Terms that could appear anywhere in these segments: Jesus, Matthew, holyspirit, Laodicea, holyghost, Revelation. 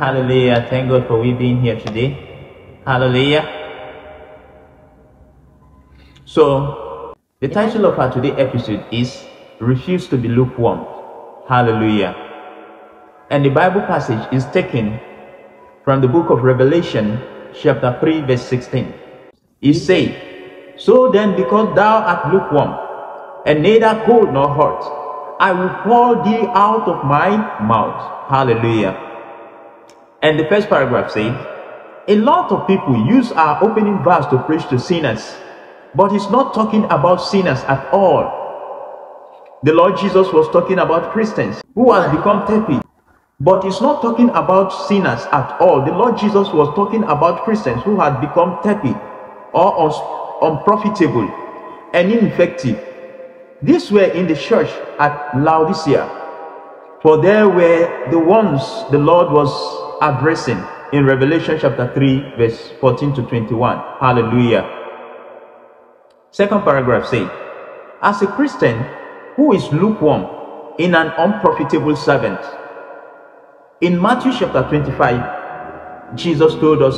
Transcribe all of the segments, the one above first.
Hallelujah. Thank God for we being here today. Hallelujah. So, the title of our today's episode is Refuse to be Lukewarm. Hallelujah. And the Bible passage is taken from the book of Revelation, chapter 3, verse 16. It says, "So then, because thou art lukewarm, and neither cold nor hot, I will pour thee out of my mouth." Hallelujah. And the first paragraph says, a lot of people use our opening verse to preach to sinners, but it's not talking about sinners at all. The Lord Jesus was talking about Christians who has become tepid, but it's not talking about sinners at all. The Lord Jesus was talking about Christians who had become tepid or unprofitable and ineffective. These were in the church at Laodicea, for there were the ones the Lord was addressing in Revelation chapter 3 verse 14 to 21. Hallelujah. Second paragraph says, as a Christian who is lukewarm in an unprofitable servant. In Matthew chapter 25, Jesus told us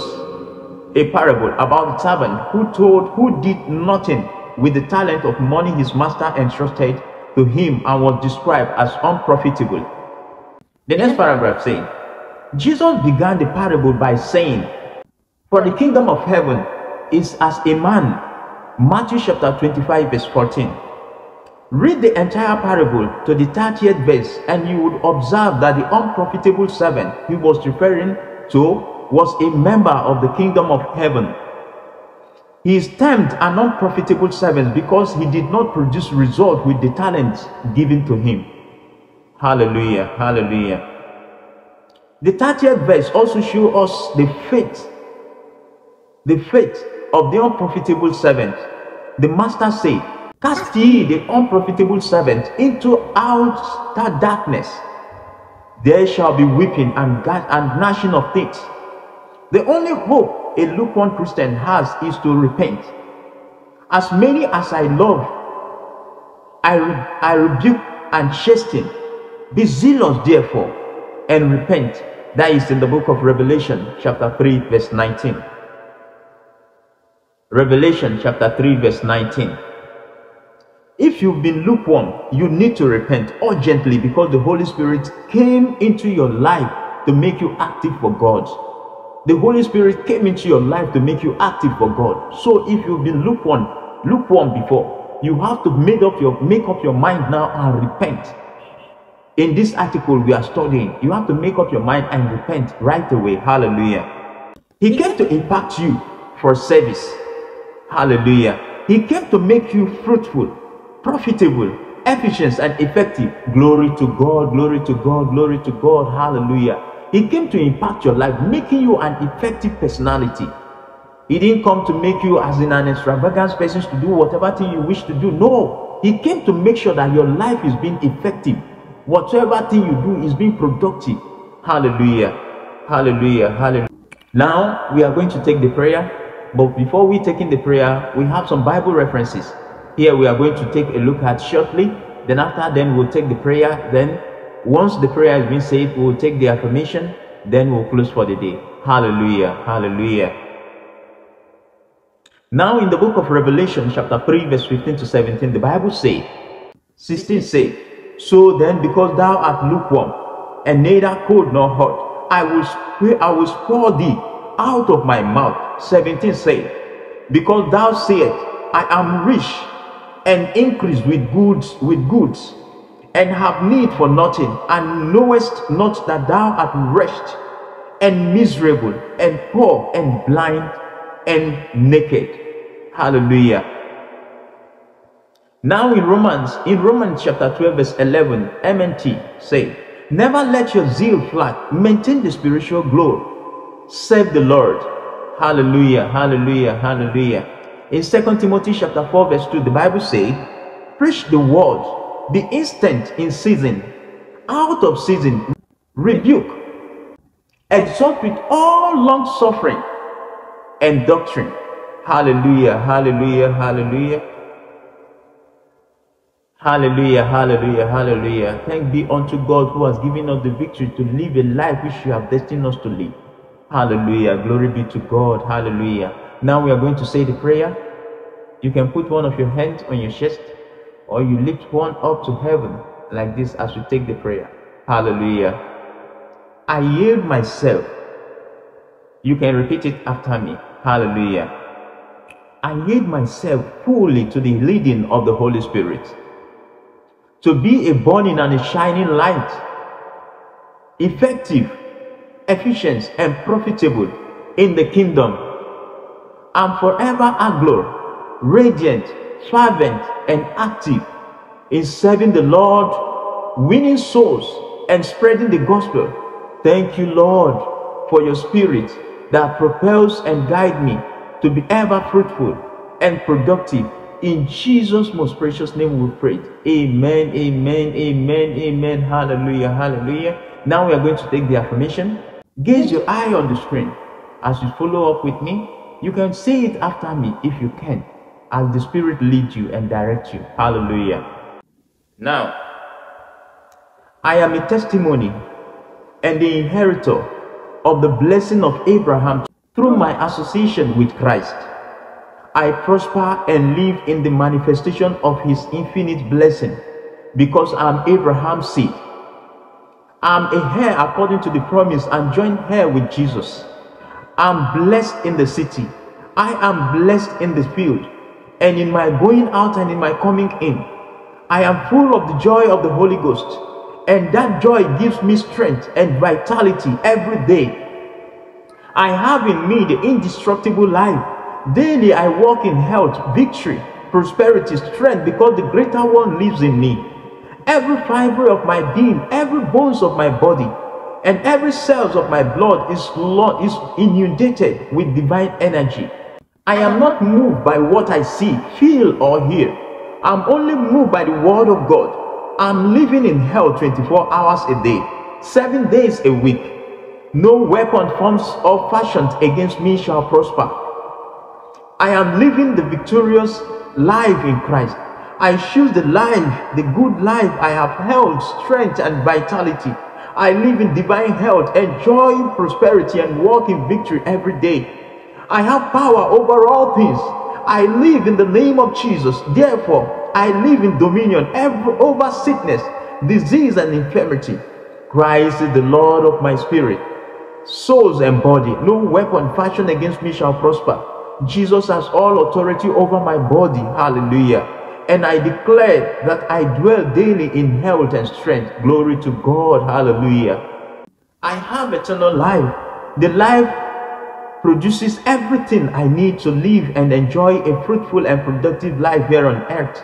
a parable about the servant who did nothing with the talent of money his master entrusted to him and was described as unprofitable. The next paragraph says, Jesus began the parable by saying, for the kingdom of heaven is as a man. Matthew chapter 25 verse 14. Read the entire parable to the 30th verse and you would observe that the unprofitable servant he was referring to was a member of the kingdom of heaven. He is termed an unprofitable servant because he did not produce result with the talents given to him. Hallelujah, hallelujah. The 30th verse also shows us the fate of the unprofitable servant. The master said, cast ye the unprofitable servant into outer darkness. There shall be weeping and gnashing of teeth. The only hope a lukewarm Christian has is to repent. As many as I love, I rebuke and chasten. Be zealous therefore, and repent. That is in the book of Revelation chapter 3 verse 19. Revelation chapter 3 verse 19. If you've been lukewarm, you need to repent urgently because the Holy Spirit came into your life to make you active for God. The Holy Spirit came into your life to make you active for God. So if you've been lukewarm before, you have to make up your mind now and repent. In this article we are studying, you have to make up your mind and repent right away. Hallelujah. He came to impact you for service. Hallelujah. He came to make you fruitful, profitable, efficient, and effective. Glory to God, glory to God, glory to God. Hallelujah. He came to impact your life, making you an effective personality. He didn't come to make you as in an extravagant person to do whatever thing you wish to do. No, he came to make sure that your life is being effective. Whatever thing you do is being productive. Hallelujah, hallelujah, hallelujah. Now we are going to take the prayer, but before we take in the prayer, we have some Bible references here we are going to take a look at shortly. Then after, then we'll take the prayer. Then once the prayer has been said, we'll take the affirmation, then we'll close for the day. Hallelujah, hallelujah. Now in the book of Revelation chapter 3 verse 15 to 17, the Bible says, 16 says, so then, because thou art lukewarm, and neither cold nor hot, I will pour thee out of my mouth. 17 said, because thou sayest, I am rich, and increase with goods, and have need for nothing, and knowest not that thou art wretched, and miserable, and poor, and blind, and naked. Hallelujah. Now in Romans chapter 12 verse 11, MNT say, never let your zeal flag, maintain the spiritual glow, serve the Lord. Hallelujah, hallelujah, hallelujah. In 2 Timothy chapter 4 verse 2, the Bible says, preach the word, be instant in season, out of season, rebuke, exhort with all long suffering and doctrine. Hallelujah, hallelujah, hallelujah. Hallelujah, hallelujah, hallelujah. Thank be unto God who has given us the victory to live a life which you have destined us to live. Hallelujah, glory be to God, hallelujah. Now we are going to say the prayer. You can put one of your hands on your chest, or you lift one up to heaven like this as you take the prayer. Hallelujah. I yield myself. You can repeat it after me. Hallelujah. I yield myself fully to the leading of the Holy Spirit, to be a burning and a shining light, effective, efficient, and profitable in the kingdom, and forever aglow, radiant, fervent, and active in serving the Lord, winning souls, and spreading the gospel. Thank you, Lord, for your spirit that propels and guides me to be ever fruitful and productive. In Jesus' most precious name we pray. Amen, amen, amen, amen. Hallelujah, hallelujah. Now we are going to take the affirmation. Gaze your eye on the screen. As you follow up with me, you can say it after me if you can, as the Spirit leads you and directs you. Hallelujah. Now, I am a testimony and the inheritor of the blessing of Abraham through my association with Christ. I prosper and live in the manifestation of his infinite blessing because I am Abraham's seed. I am a heir according to the promise and joint heir with Jesus. I am blessed in the city. I am blessed in the field, and in my going out and in my coming in. I am full of the joy of the Holy Ghost, and that joy gives me strength and vitality every day. I have in me the indestructible life. Daily I walk in health, victory, prosperity, strength, because the greater one lives in me. Every fiber of my being, every bones of my body, and every cells of my blood is inundated with divine energy. I am not moved by what I see, feel, or hear. I'm only moved by the word of God. I'm living in hell 24 hours a day, 7 days a week. No weapon formed or fashioned against me shall prosper. I am living the victorious life in Christ. I choose the life, the good life. I have health, strength, and vitality. I live in divine health, enjoying prosperity and walking victory every day. I have power over all things. I live in the name of Jesus. Therefore, I live in dominion over sickness, disease, and infirmity. Christ is the Lord of my spirit, souls, and body. No weapon fashioned against me shall prosper. Jesus has all authority over my body. Hallelujah. And I declare that I dwell daily in health and strength. Glory to God. Hallelujah. I have eternal life. The life produces everything I need to live and enjoy a fruitful and productive life here on earth.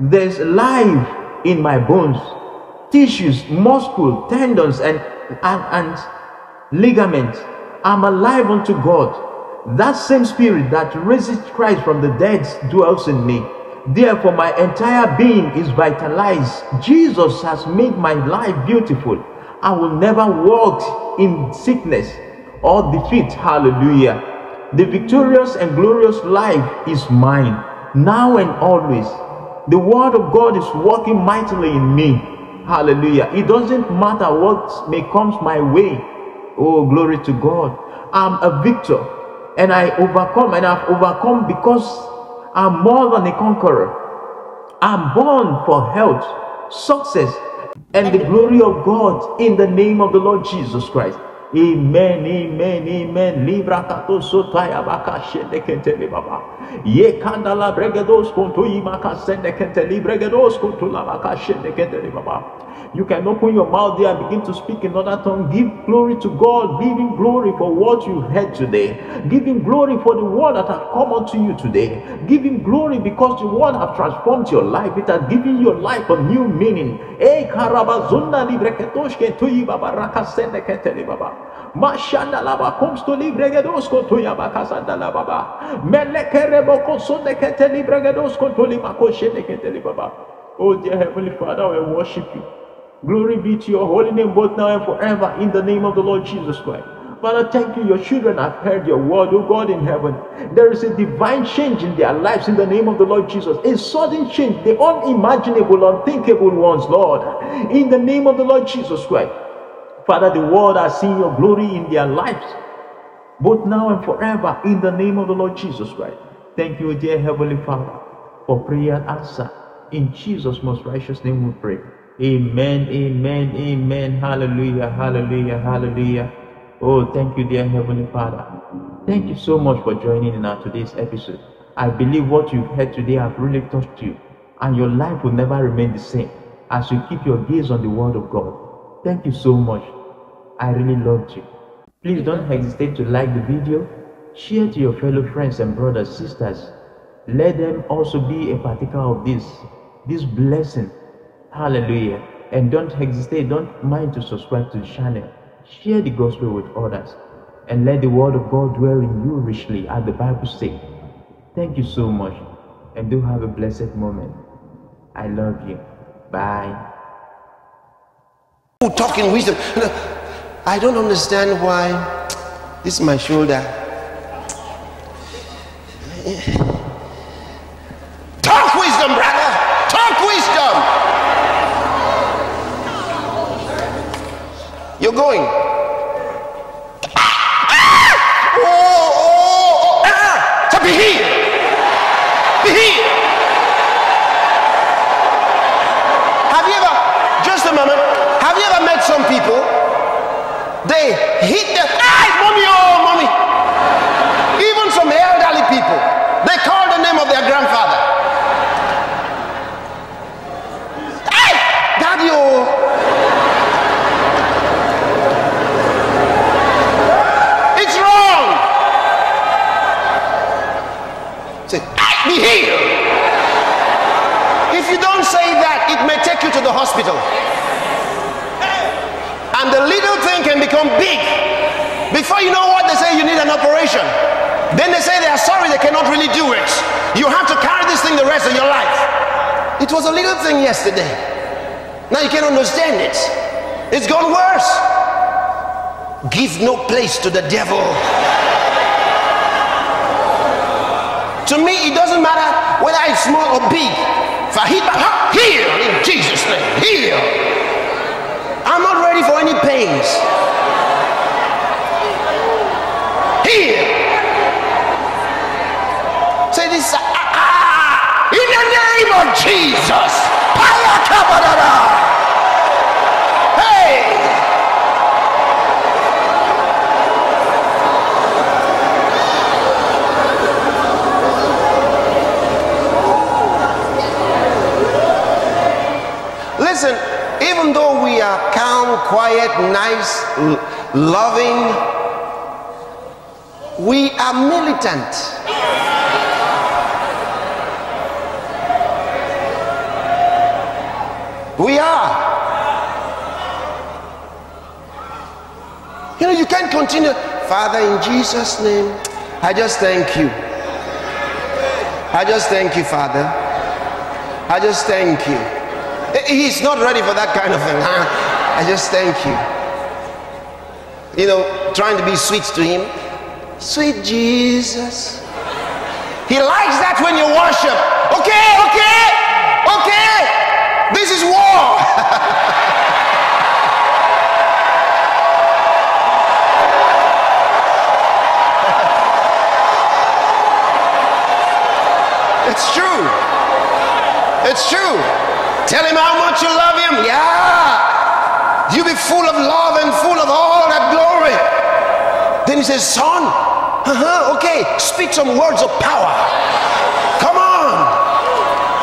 There's life in my bones, tissues, muscles, tendons, and ligaments. I'm alive unto God. That same spirit that raised Christ from the dead dwells in me. Therefore, my entire being is vitalized. Jesus has made my life beautiful. I will never walk in sickness or defeat. Hallelujah. The victorious and glorious life is mine, now and always. The word of God is working mightily in me. Hallelujah. It doesn't matter what may come my way. Oh, glory to God. I'm a victor. And I overcome, and I've overcome because I'm more than a conqueror. I'm born for health, success, and the glory of God in the name of the Lord Jesus Christ. Amen, amen, amen. You can open your mouth there and begin to speak in another tongue. Give glory to God. Give him glory for what you heard today. Give him glory for the word that has come unto you today. Give him glory because the word has transformed your life. It has given your life a new meaning. Mashanda laba komsto libregedos konto yabakasanda lababa. Melekerebo sonde kete libregedos konto limakoshende kete libaba. Oh dear Heavenly Father, we worship you. Glory be to your holy name both now and forever in the name of the Lord Jesus Christ. Father, thank you. Your children have heard your word, oh God in heaven. There is a divine change in their lives in the name of the Lord Jesus. A sudden change, the unimaginable, unthinkable ones, Lord. In the name of the Lord Jesus Christ. Father, the world has seen your glory in their lives, both now and forever, in the name of the Lord Jesus Christ. Thank you, dear Heavenly Father, for prayer and answer. In Jesus' most righteous name we pray. Amen, amen, amen. Hallelujah, hallelujah, hallelujah. Oh, thank you, dear Heavenly Father. Thank you so much for joining in our today's episode. I believe what you've heard today has really touched you, and your life will never remain the same as you keep your gaze on the Word of God. Thank you so much. I really loved you. Please don't hesitate to like the video, share to your fellow friends and brothers, sisters. Let them also be a partaker of this blessing. Hallelujah. And don't hesitate, don't mind to subscribe to the channel. Share the gospel with others, and let the word of God dwell in you richly, as the Bible says. Thank you so much, and do have a blessed moment. I love you. Bye. Talking wisdom. I don't understand why this is my shoulder. Talk wisdom, brother. Talk wisdom. You're going. So be healed. Be healed. Have you ever, just a moment, have you ever met some people? They hit the eyes, mommy, oh mommy. Even some elderly people, they call the name of their grandfather. Hey, daddy, oh. It's wrong. Say, hey, be healed. If you don't say that, it may take you to the hospital. And the little thing can become big. Before you know what, they say you need an operation. Then they say they are sorry, they cannot really do it. You have to carry this thing the rest of your life. It was a little thing yesterday. Now you can understand it. It's gone worse. Give no place to the devil. To me, it doesn't matter whether it's small or big. Heal in Jesus' name. Heal. I'm not ready for any pains. Here. Say this. In the name of Jesus. Hey. Listen, even though we are calm, quiet, nice, loving, we are militant. We are. You know, you can't continue. Father, in Jesus' name, I just thank you. I just thank you, Father. I just thank you. He's not ready for that kind of thing. I just thank you. You know, trying to be sweet to him. Sweet Jesus. He likes that when you worship. Okay, okay, okay. This is war. It's true. It's true. Tell him how much you love him. Yeah. You be full of love and full of all that glory. Then he says, son, okay, speak some words of power. Come on.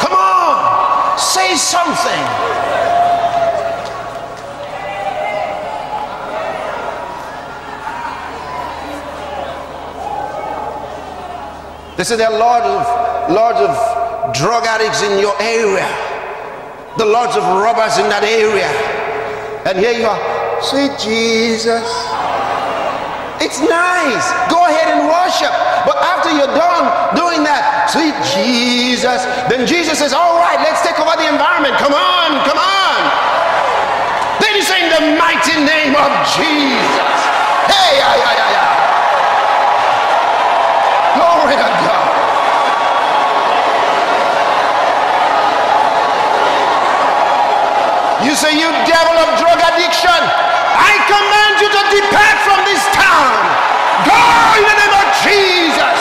Come on. Say something. They say there are lots of drug addicts in your area. The lords of robbers in that area, and here you are. Sweet Jesus, it's nice. Go ahead and worship, but after you're done doing that, sweet Jesus, then Jesus says, "All right, let's take over the environment. Come on, come on." Then you say, "In the mighty name of Jesus." Hey, you devil of drug addiction, I command you to depart from this town. Go in the name of Jesus.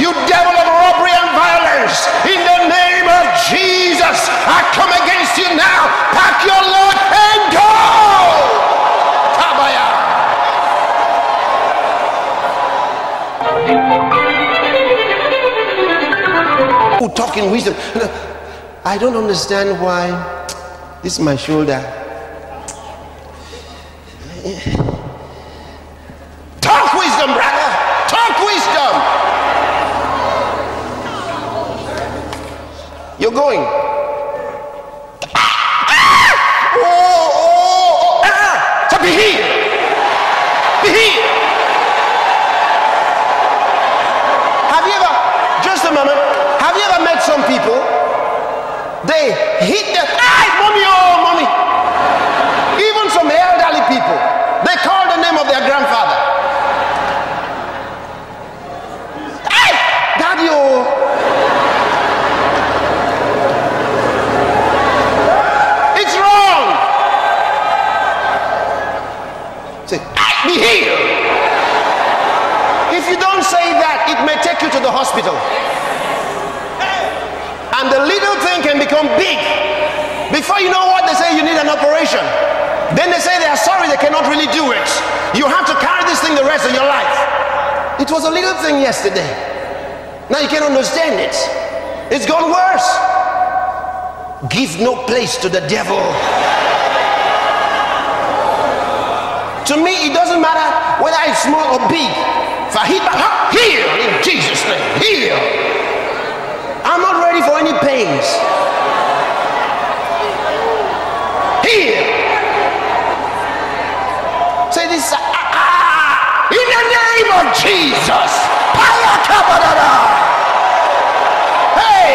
You devil of robbery and violence, in the name of Jesus, I come against you now. Pack your load and go. Kabaya. Talking wisdom. I don't understand why this is my shoulder. Talk wisdom, brother. Talk wisdom. You're going. So be healed. Be healed. Have you ever, just a moment, have you ever met some people? They hit them. Hey, mommy, oh, mommy. Even some elderly people, they call the name of their grandfather. Hey, daddy, oh. It's wrong. Say, hey, be healed. If you don't say that, it may take you to the hospital. And the little thing can become big. Before you know what, they say you need an operation. Then they say they are sorry, they cannot really do it. You have to carry this thing the rest of your life. It was a little thing yesterday. Now you can't understand it. It's gone worse. Give no place to the devil. To me, it doesn't matter whether it's small or big. Heal in Jesus' name. Heal. I'm not ready for any pains. Heal. Say this. In the name of Jesus. Hey.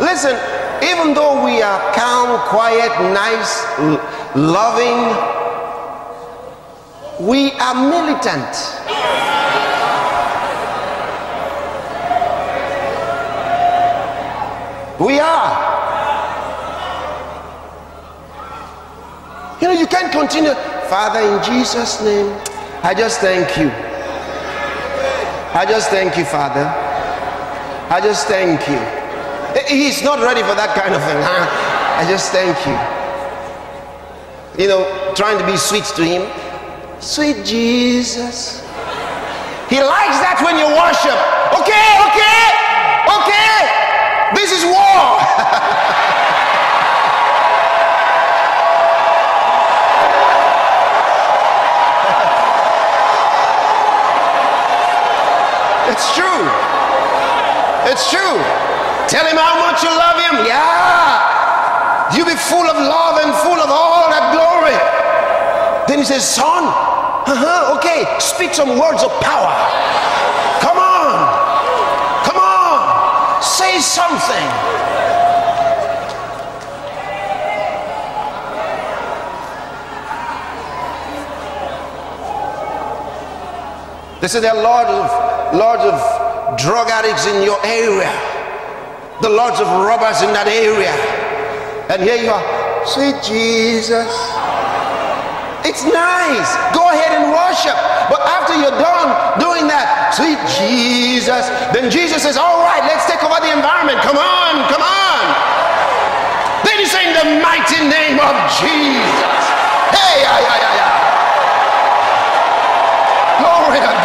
Listen, even though we are calm, quiet, nice, loving, we are militant. We are. You know, you can't continue. Father, in Jesus' name, I just thank you. I just thank you, Father. I just thank you. He's not ready for that kind of thing. I just thank you. You know, trying to be sweet to him. Sweet Jesus. He likes that when you worship. Okay, okay, okay. This is war. It's true. It's true. Tell him how much you love him. Yeah. You be full of love and full of all that glory. Then he says, son, okay, speak some words of power. Come on. Come on. Say something. They say there are lords of drug addicts in your area. The lords of robbers in that area, and here you are, sweet Jesus. It's nice, go ahead and worship, but after you're done doing that, sweet Jesus, then Jesus says, all right, let's take over the environment. Come on, come on. Then you say, in the mighty name of Jesus. Hey, glory to God.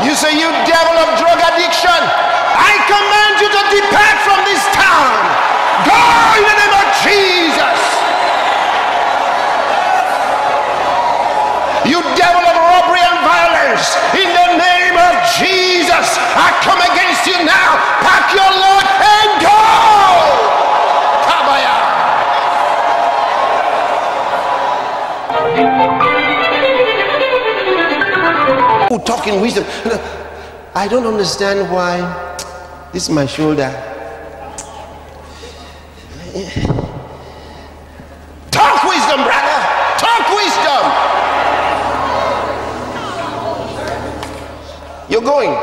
You say, you devil of drug addiction, I command you to depart from this town. Go in the name of Jesus. You devil of robbery and violence, in the name of Jesus, I come against you now. Pack your load and go. Kabaya. Talking wisdom. I don't understand why This is my shoulder. Talk wisdom, brother. Talk wisdom. You're going.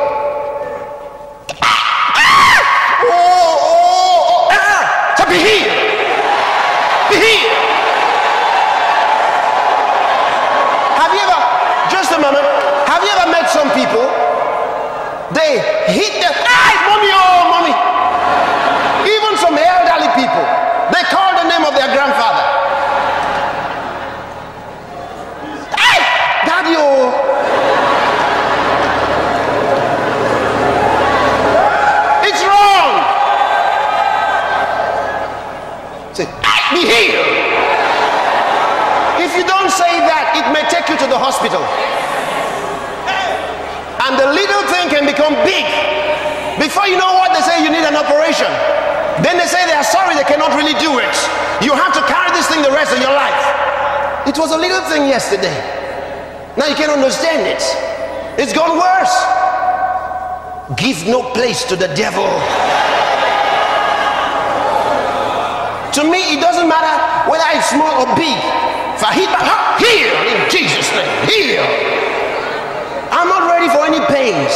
So be healed. Be healed. Have you ever, just a moment, have you ever met some people? They hit their eyes, mommy, oh, mommy. Even some elderly people, they call the name of their grandfather. Hey, daddy, oh. It's wrong. Say, hey, be healed. If you don't say that, it may take you to the hospital. And the little thing can become big. Before you know what, they say you need an operation. Then they say they are sorry, they cannot really do it. You have to carry this thing the rest of your life. It was a little thing yesterday. Now you can understand it. It's gone worse. Give no place to the devil. To me, it doesn't matter whether it's small or big. Heal in Jesus' name. Heal. I'm not ready for any pains.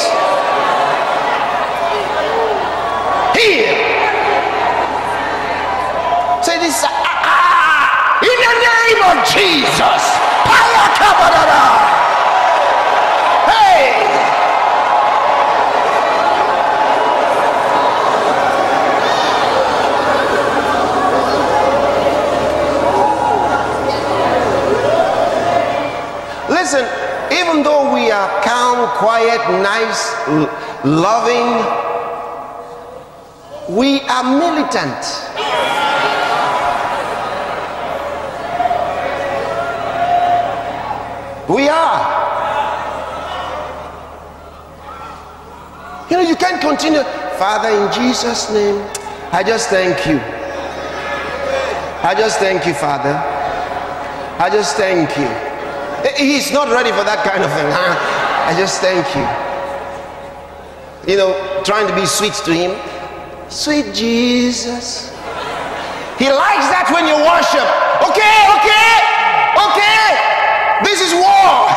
Heal. Say this. In the name of Jesus. Hey. Listen, even though we are quiet, nice, loving, we are militant. We are. You know, you can't continue. Father, in Jesus' name, I just thank you. I just thank you, Father. I just thank you. He's not ready for that kind of thing. Huh? I just thank you. You know, trying to be sweet to him. Sweet Jesus. He likes that when you worship. Okay, okay, okay. This is war.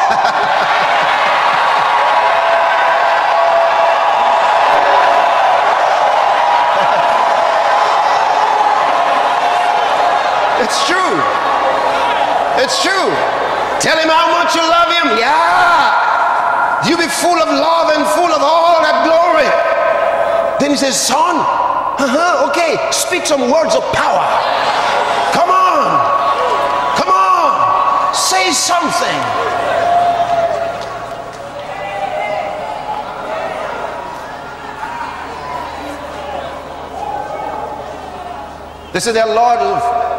It's true. It's true. Tell him how much you love him. Yeah. You be full of love and full of all that glory. Then he says, son, okay, speak some words of power. Come on. Come on. Say something. They say there are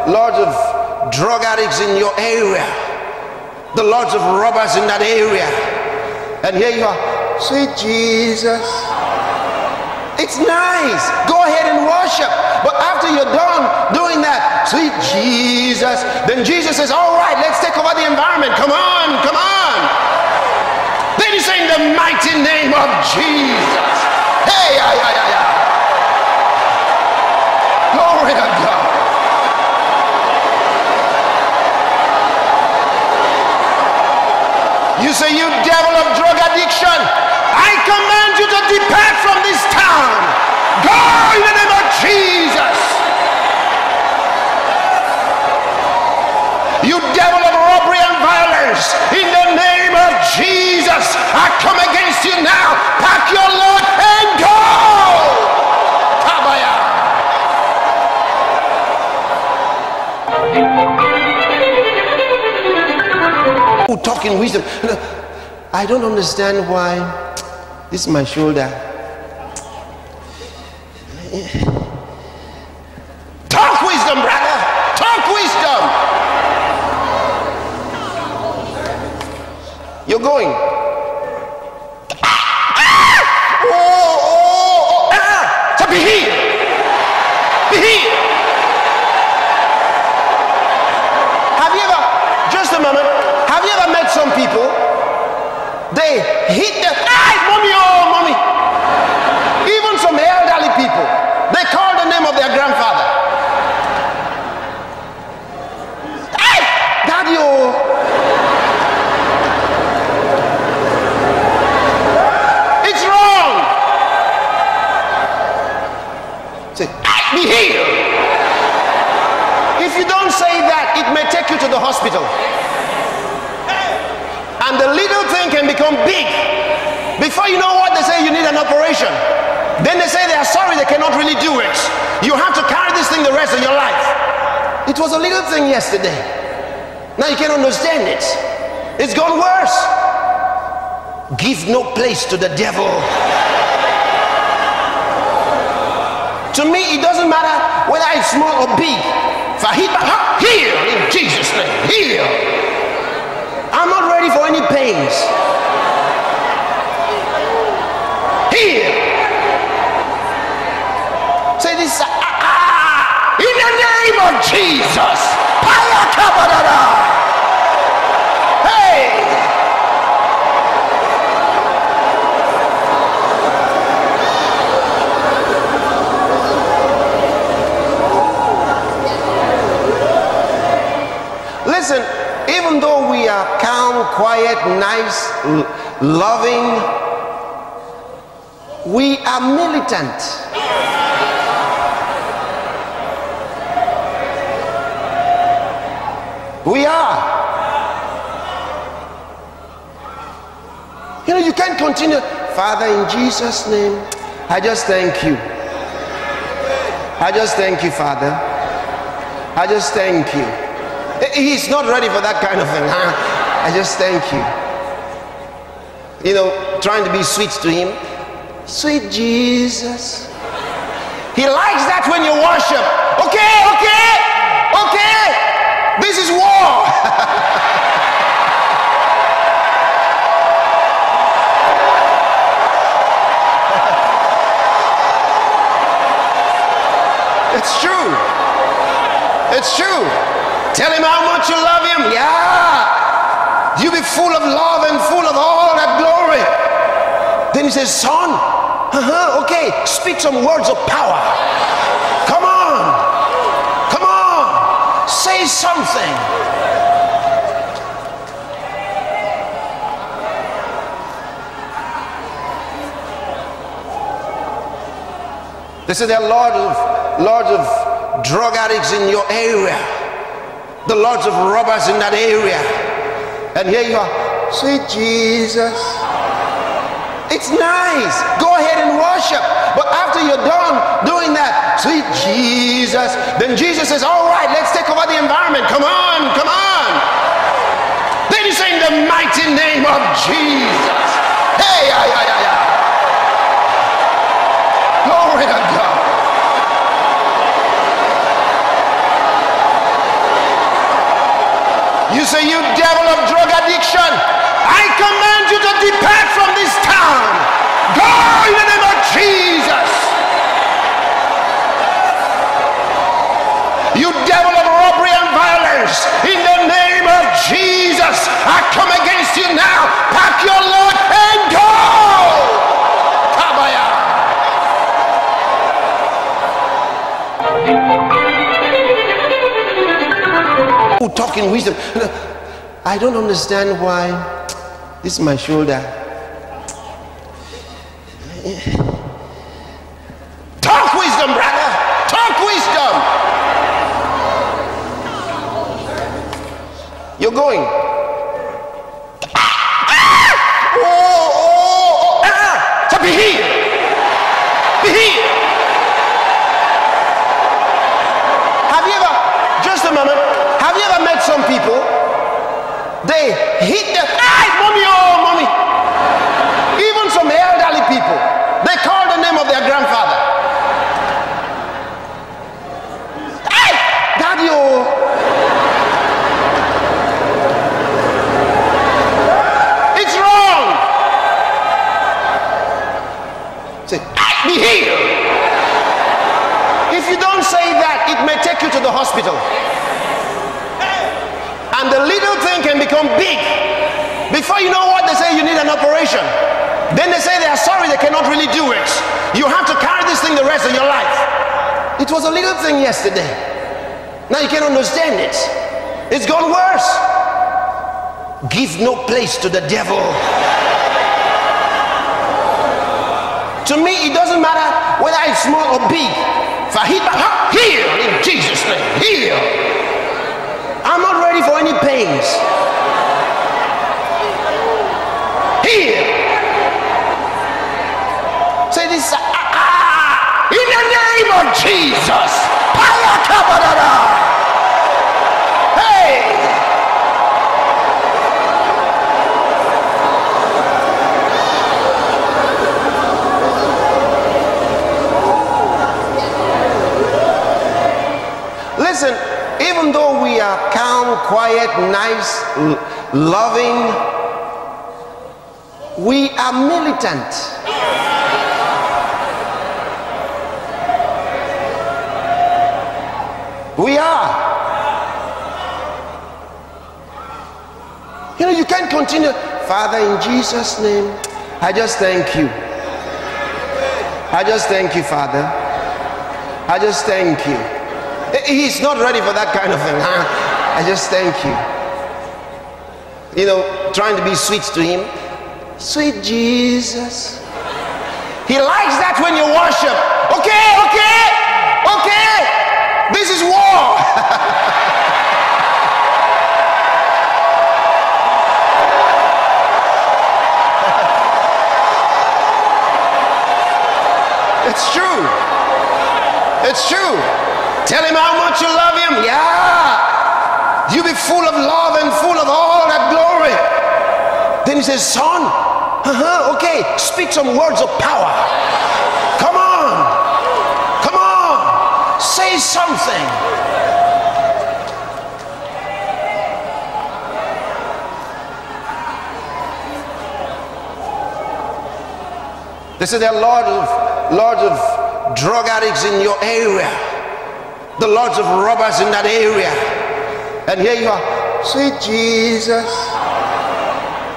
lords of drug addicts in your area. The lords of robbers in that area. And here you are, sweet Jesus. It's nice. Go ahead and worship. But after you're done doing that, sweet Jesus, then Jesus says, all right, let's take over the environment. Come on, come on. Then you say, in the mighty name of Jesus. Hey, ay, ay, ay, ay. Glory to God. You say, you devil of drug addiction, I command you to depart from this town. Go in the name of Jesus. You devil of robbery and violence, in the name of Jesus, I come against you now. Pack your load and go. Kabaya. Talking wisdom. I don't understand why. This is my shoulder. Talk wisdom, brother. Talk wisdom. You're going. So be healed. Be healed. Have you ever, just a moment, have you ever met some people? They hit their eyes, mommy, oh, mommy. Even some elderly you. It's wrong. Say, be healed. If you don't say that, it may take you to the hospital. And the little thing can become big. Before you know what, they say you need an operation. Then they say they are sorry, they cannot really do it. You have to carry this thing the rest of your life. It was a little thing yesterday. Now you can understand it. It's gone worse. Give no place to the devil. To me, it doesn't matter whether it's small or big. Heal in Jesus' name. Heal. I'm not ready for any pains. Heal. Say this. In the name of Jesus. Hey. Listen, even though we are calm, quiet, nice, loving, we are militant. We are. You know, you can't continue. Father, in Jesus' name, I just thank you. I just thank you, Father. I just thank you. He's not ready for that kind of thing. I just thank you. You know, trying to be sweet to him. Sweet Jesus. He likes that when you worship. Okay, okay, okay. This is war. It's true. It's true. Tell him how much you love him. Yeah. You be full of love and full of all that glory. Then he says, son, okay, speak some words of power. Come on. Come on. Say something. They say there are lords of drug addicts in your area. The lords of robbers in that area, and here you are, sweet Jesus. It's nice, go ahead and worship, but after you're done doing that, sweet Jesus, then Jesus says, all right, let's take over the environment. Come on, come on. Then you say, in the mighty name of Jesus. Hey, yeah, yeah, yeah, yeah. Glory to God. You say, you devil of drug addiction, I command you to depart from this town. Go in the name of Jesus. You devil of robbery and violence, in the name of Jesus, I come against you now. Pack your load and go. Kabaya. Talking wisdom. I don't understand why this is my shoulder. Talk wisdom, brother. Talk wisdom. You're going. So be healed. Be healed. Have you ever? Just a moment. Have you ever met some people? They hit their eyes, mommy, oh mommy. Even some elderly people, they call the name of their grandfather. Hey, daddy, oh. It's wrong. Say, be healed. If you don't say that, it may take you to the hospital. And the little thing can become big. Before you know what, they say you need an operation. Then they say they are sorry, they cannot really do it. You have to carry this thing the rest of your life. It was a little thing yesterday. Now you can understand it. It's gone worse. Give no place to the devil. To me, it doesn't matter whether it's small or big. Heal in Jesus' name. Heal. I'm not ready for any pains. Heal. Say this. In the name of Jesus. Hey. Listen, even though we are calm, quiet, nice, loving, we are militant. We are. You know, you can't continue. Father, in Jesus' name, I just thank you. I just thank you, Father. I just thank you. He's not ready for that kind of thing. I just thank you. You know, trying to be sweet to him. Sweet Jesus. He likes that when you worship. Okay, okay, okay. This is war. It's true. It's true. Tell him how much you love him. Yeah. You be full of love and full of all that glory. Then he says, son, okay, speak some words of power. Come on. Come on. Say something. They say there are lots of drug addicts in your area. The lords of robbers in that area, and here you are, sweet Jesus.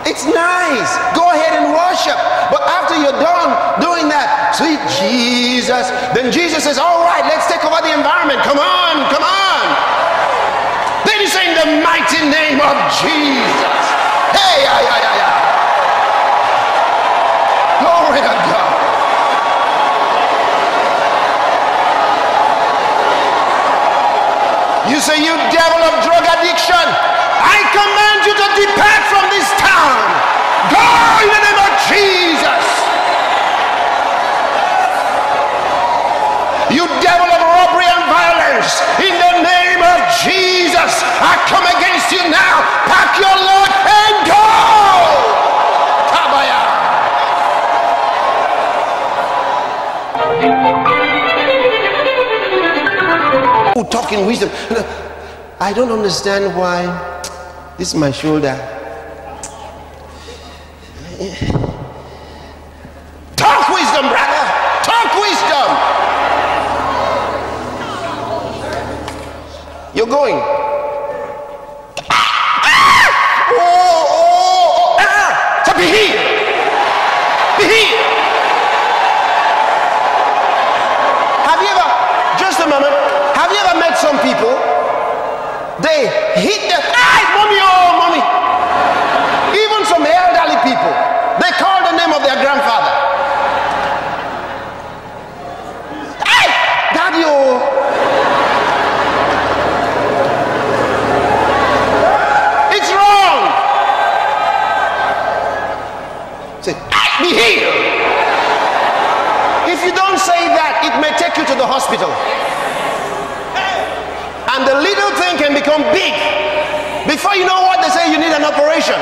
It's nice. Go ahead and worship, but after you're done doing that, sweet Jesus, then Jesus says, all right, let's take over the environment. Come on, come on. Then you say, in the mighty name of Jesus. Hey, ay, ay, ay, ay. Glory to God. You say, you devil of drug addiction, I command you to depart from this town. Go in the name of Jesus. You devil of robbery and violence, in the name of Jesus, I come against you now. Pack your load and go. Tabaya. Talking wisdom. I don't understand why this is my shoulder. Talk wisdom, brother. Talk wisdom. You're going. So be healed. Be healed. Have you ever, just a moment, have you ever met some people? They hit their eyes, mommy, oh mommy. Even some elderly people, they call the name of their grandfather. Hey, daddy, oh. It's wrong. Say, hey, be healed. If you don't say that, it may take you to the hospital. And the little thing can become big. Before you know what, they say you need an operation.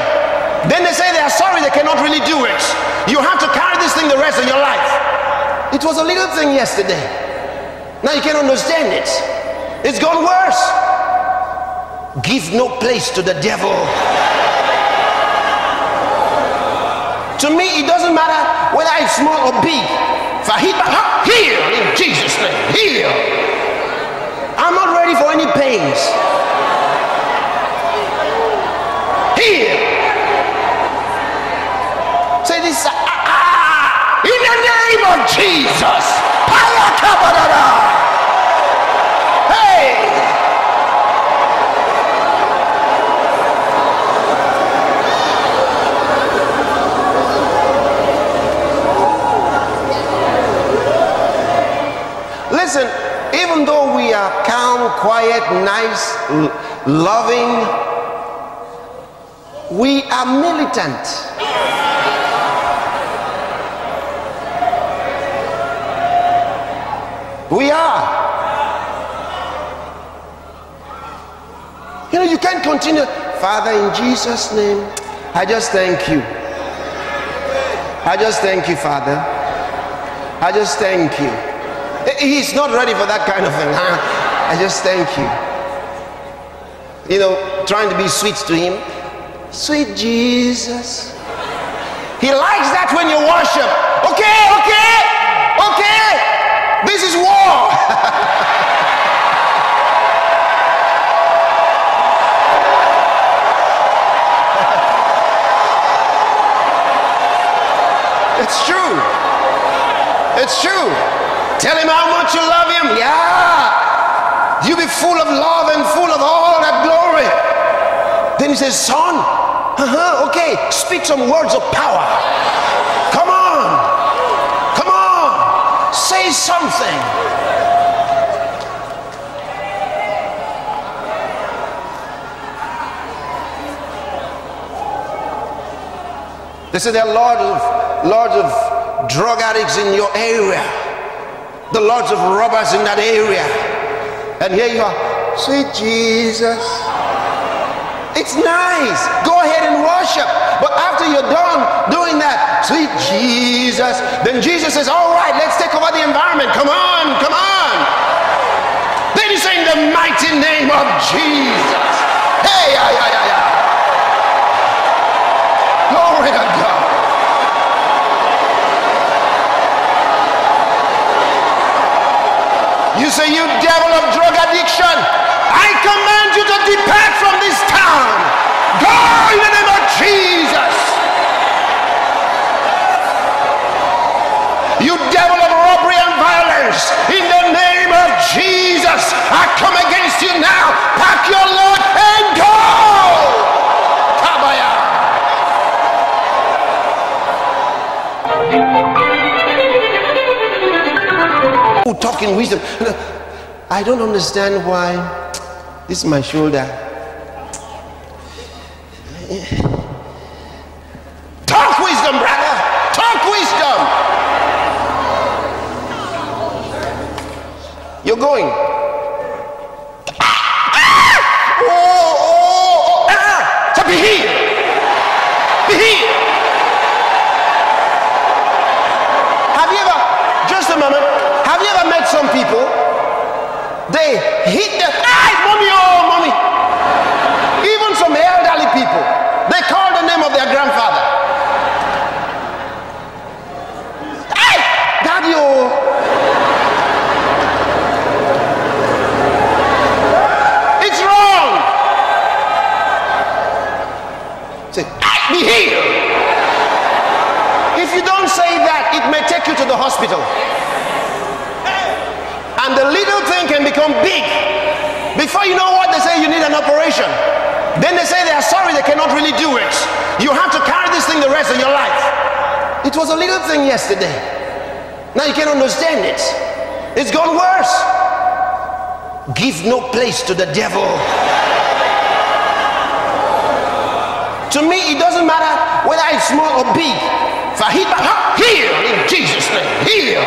Then they say they are sorry, they cannot really do it. You have to carry this thing the rest of your life. It was a little thing yesterday. Now you can understand it. It's gone worse. Give no place to the devil. To me, it doesn't matter whether it's small or big. Heal in Jesus' name. Heal. I'm not ready for any pains. Heal. Say this. In the name of Jesus. Hey. quiet, nice, loving. We are militant. We are. You know, you can't continue. Father, in Jesus' name, I just thank you. I just thank you, Father. I just thank you. He's not ready for that kind of thing. I just thank you. You know, trying to be sweet to him. Sweet Jesus. He likes that when you worship. Okay, okay, okay. This is war. It's true. It's true. Tell him how much you love him. Yeah. You be full of love and full of all that glory. Then he says, son, okay, speak some words of power. Come on. Come on. Say something. They say they're lords of drug addicts in your area, the lords of robbers in that area, and here you are, sweet Jesus. It's nice, go ahead and worship, but after you're done doing that, sweet Jesus, then Jesus says, all right, let's take over the environment. Come on, come on. Then he's saying, the mighty name of Jesus. Hey, glory to God. You say, you devil of drug addiction, I command you to depart from this town. Go in the name of Jesus. You devil of robbery and violence, in the name of Jesus, I come against you now. Pack your load and go. Kabaya. Talking wisdom. I don't understand why this is my shoulder. Talk wisdom, brother. Talk wisdom. You're going. So be healed. Be healed. Have you ever, just a moment, have you ever met some people? They hit the mommy, oh mommy. Even some elderly people, they call the name of their grandfather. Hey, daddy, oh. It's wrong. Say, hey, be healed. If you don't say that, it may take you to the hospital. And the little thing can become big. Before you know what, they say you need an operation. Then they say they are sorry, they cannot really do it. You have to carry this thing the rest of your life. It was a little thing yesterday. Now you can't understand it. It's gone worse. Give no place to the devil. To me, it doesn't matter whether it's small or big. Heal in Jesus' name. Heal.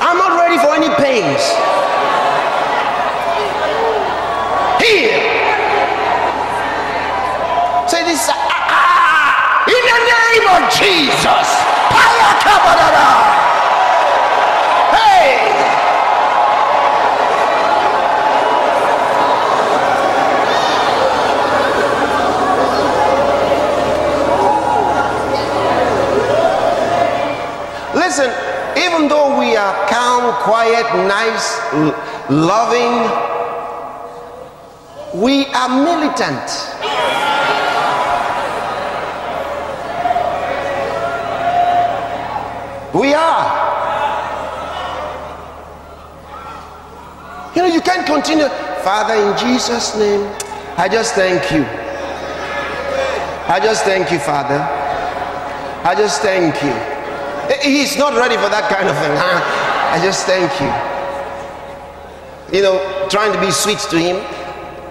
I'm not ready for any pains. Heal. Say this. In the name of Jesus. Hey. Listen. Even though we are calm, quiet, nice, loving, we are militant. We are. You know, you can't continue. Father, in Jesus' name, I just thank you. I just thank you, Father. I just thank you. He's not ready for that kind of thing. I just thank you. You know, trying to be sweet to him.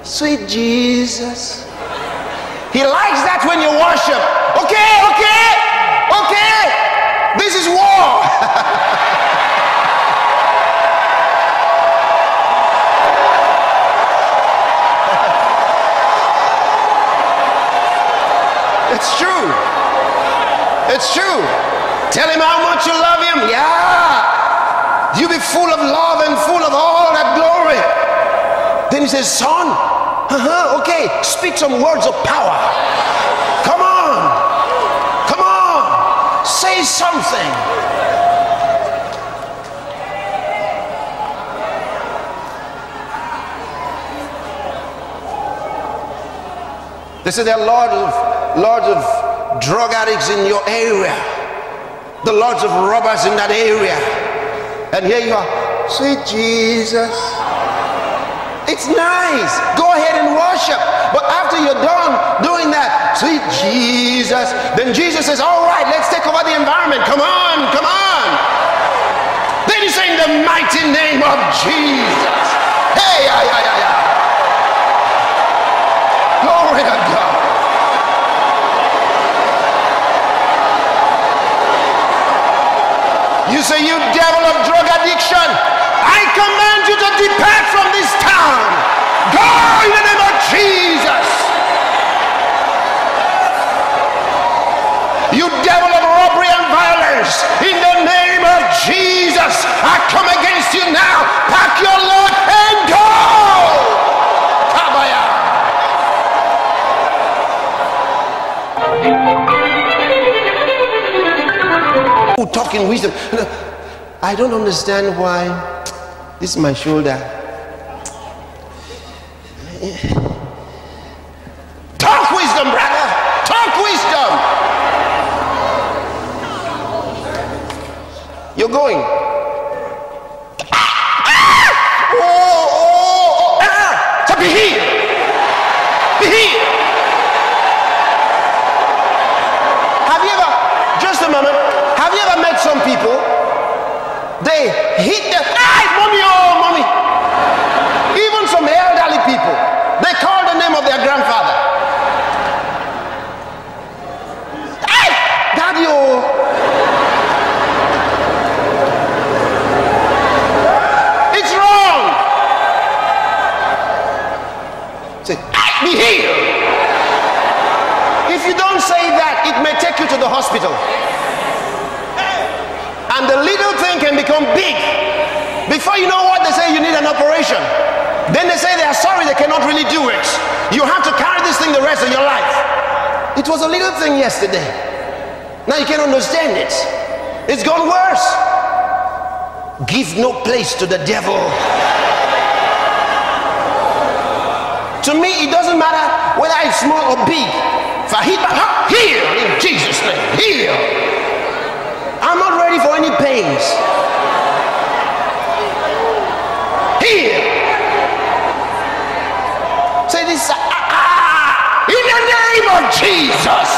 Sweet Jesus. He likes that when you worship. Okay, okay, okay. This is war. It's true. It's true. Tell him how much you love him. Yeah. You be full of love and full of all that glory. Then he says, son, okay, speak some words of power. Come on. Come on. Say something. They say there are lords of drug addicts in your area, the lords of robbers in that area, and here you are, sweet Jesus. It's nice, go ahead and worship, but after you're done doing that, sweet Jesus, then Jesus says, all right, let's take over the environment. Come on, come on. Then you say, in the mighty name of Jesus. Hey, glory to God. You say, you devil of drug addiction, I command you to depart from this town. Go in the name of Jesus. You devil of robbery and violence, in the name of Jesus, I come against you now. Pack your load and go. Kabaya. Talking wisdom. I don't understand why this is my shoulder. Talk wisdom, brother. Talk wisdom. You're going. So be healed. Be healed. Have you ever, just a moment, have you ever met some people? They hit their mommy, oh mommy. Even some elderly people, they call the name of their grandfather. Hey, daddy, oh. It's wrong. Say, be healed. If you don't say that, it may take you to the hospital. And the little thing can become big. Before you know what, they say you need an operation. Then they say they are sorry, they cannot really do it. You have to carry this thing the rest of your life. It was a little thing yesterday. Now you can understand it. It's gone worse. Give no place to the devil. To me, it doesn't matter whether it's small or big. Heal in Jesus' name. Heal. I'm not ready for any pains. Heal. Say this. In the name of Jesus.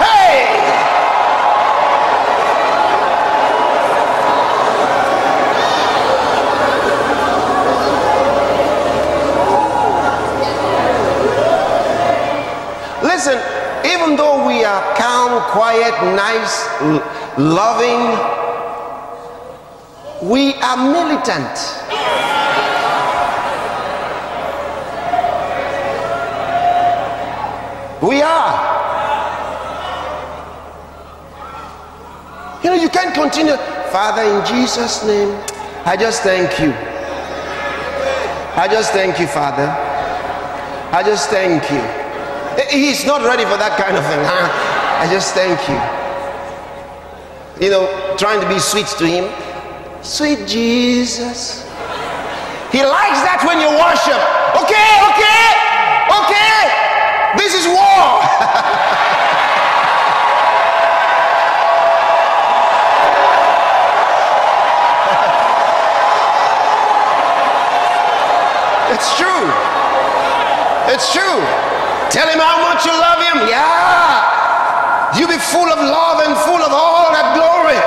Hey. Listen, even though we are calm, quiet, nice, loving, we are militant. We are. You know, you can't continue. Father, in Jesus' name, I just thank you. I just thank you, Father. I just thank you. He's not ready for that kind of thing. I just thank you. You know, trying to be sweet to him. Sweet Jesus. He likes that when you worship. Okay, okay, okay. This is war. It's true. It's true. Tell him how much you love him. Yeah. You be full of love and full of all that glory.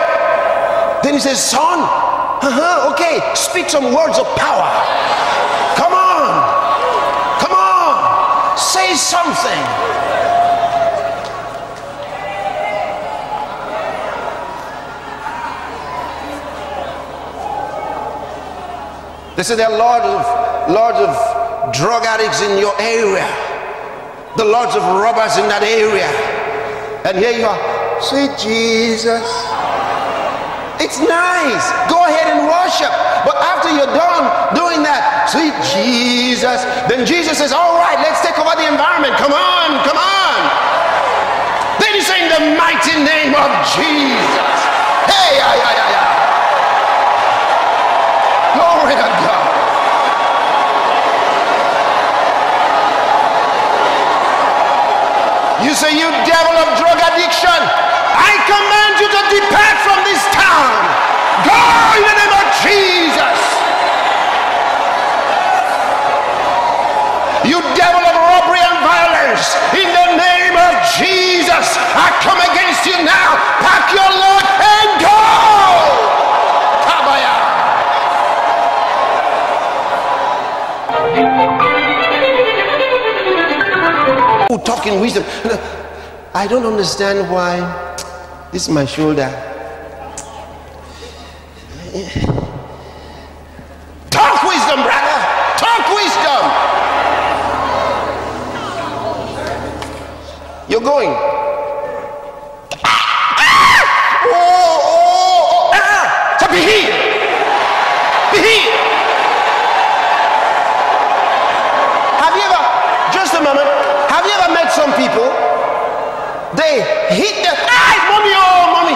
Then he says, son, Okay, speak some words of power. Come on, come on, say something. This is the lords of drug addicts in your area, the lords of robbers in that area, and here you are, say Jesus. It's nice. Go ahead and worship. But after you're done doing that, say Jesus. Then Jesus says, all right, let's take over the environment. Come on, come on. Then you say, in the mighty name of Jesus. Hey, yeah, yeah, yeah, yeah. Glory to God. You say, you devil of drug addiction, I command you to depart from this town. Go in the name of Jesus. You devil of robbery and violence, in the name of Jesus, I come against you now. Pack your load and go. Kabaya. Oh, talking wisdom. I don't understand why. This is my shoulder. Talk wisdom, brother. Talk wisdom. You're going. So be healed. Be healed. Have you ever, just a moment, have you ever met some people? They hit their eyes, mommy, oh mommy.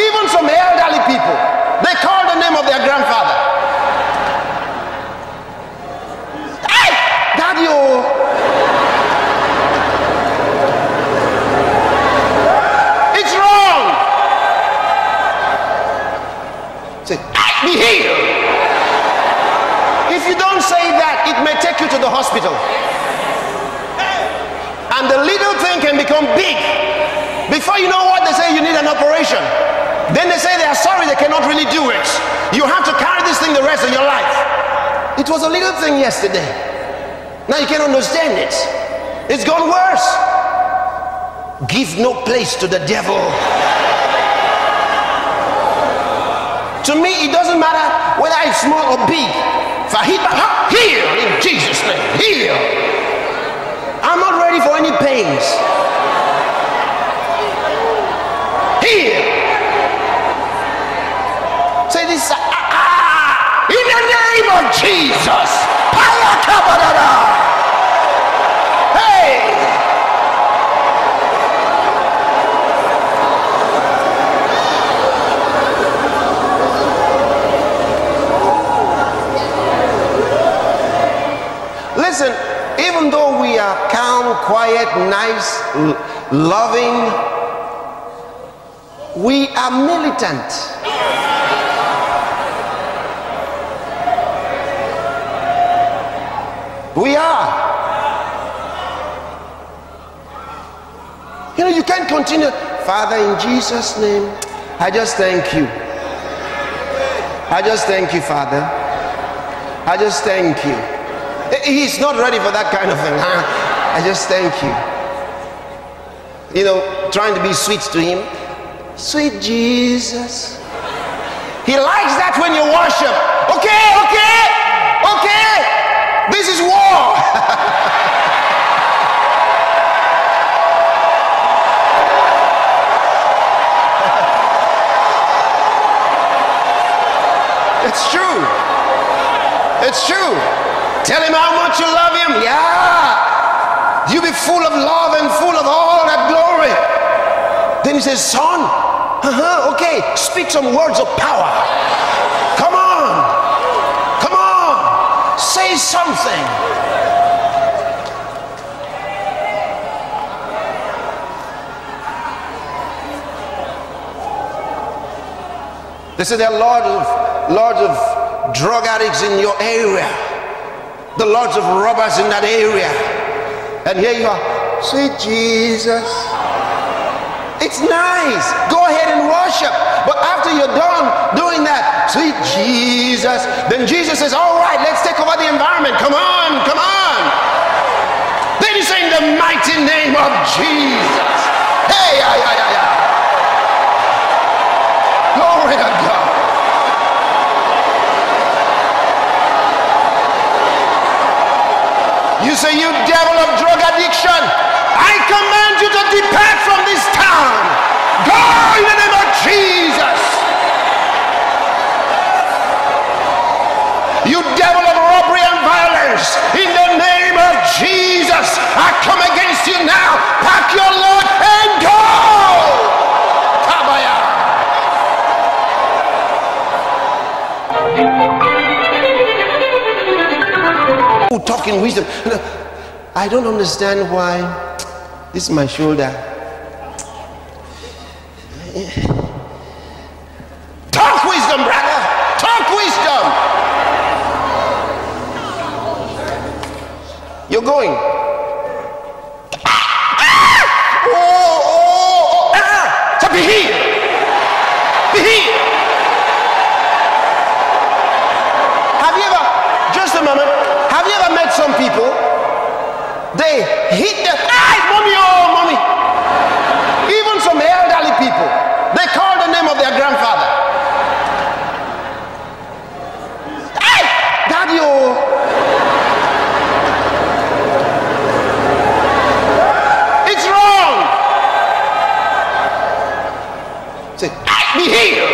Even some elderly people, they call the name of their grandfather. Hey, daddy, oh. It's wrong. Say, be healed. If you don't say that, it may take you to the hospital. And the little thing can become big. Before you know what, they say you need an operation. Then they say they are sorry, they cannot really do it. You have to carry this thing the rest of your life. It was a little thing yesterday. Now you can understand it. It's gone worse. Give no place to the devil. To me, it doesn't matter whether it's small or big. Heal in Jesus' name. Heal. I'm not ready for any pains. Here. Say this. In the name of Jesus. Hey. Listen, even though we are calm, quiet, nice, loving, we are militant. We are. You know, you can't continue. Father, in Jesus' name, I just thank you. I just thank you, Father. I just thank you. He's not ready for that kind of thing. I just thank you. You know, trying to be sweet to him. Sweet Jesus. He likes that when you worship. Okay, okay, okay. This is war. It's true. It's true. Tell him how much you love him. Yeah. You be full of love and full of all that glory. Then he says, son, okay, speak some words of power. Come on. Come on. Say something. This is the lords of drug addicts in your area. The lords of robbers in that area, and here you are. Say Jesus. It's nice. Go ahead and worship. But after you're done doing that, sweet Jesus, then Jesus says, all right, let's take over the environment. Come on, come on. Then you say, in the mighty name of Jesus. Hey, ay, ay, ay, ay. Glory to God. You say, you devil of drug addiction, I command you to depart from this town. Go in the name of Jesus. You devil of robbery and violence, in the name of Jesus, I come against you now. Pack your load and go. Kabaya. Oh, talking wisdom. I don't understand why this is my shoulder. Talk wisdom, brother. Talk wisdom. You're going. So be healed. Be healed. Have you ever, just a moment, have you ever met some people? They hit the eyes, mommy, oh mommy. Even some elderly people, they call the name of their grandfather. Hey, daddy, oh. It's wrong. Say, be healed.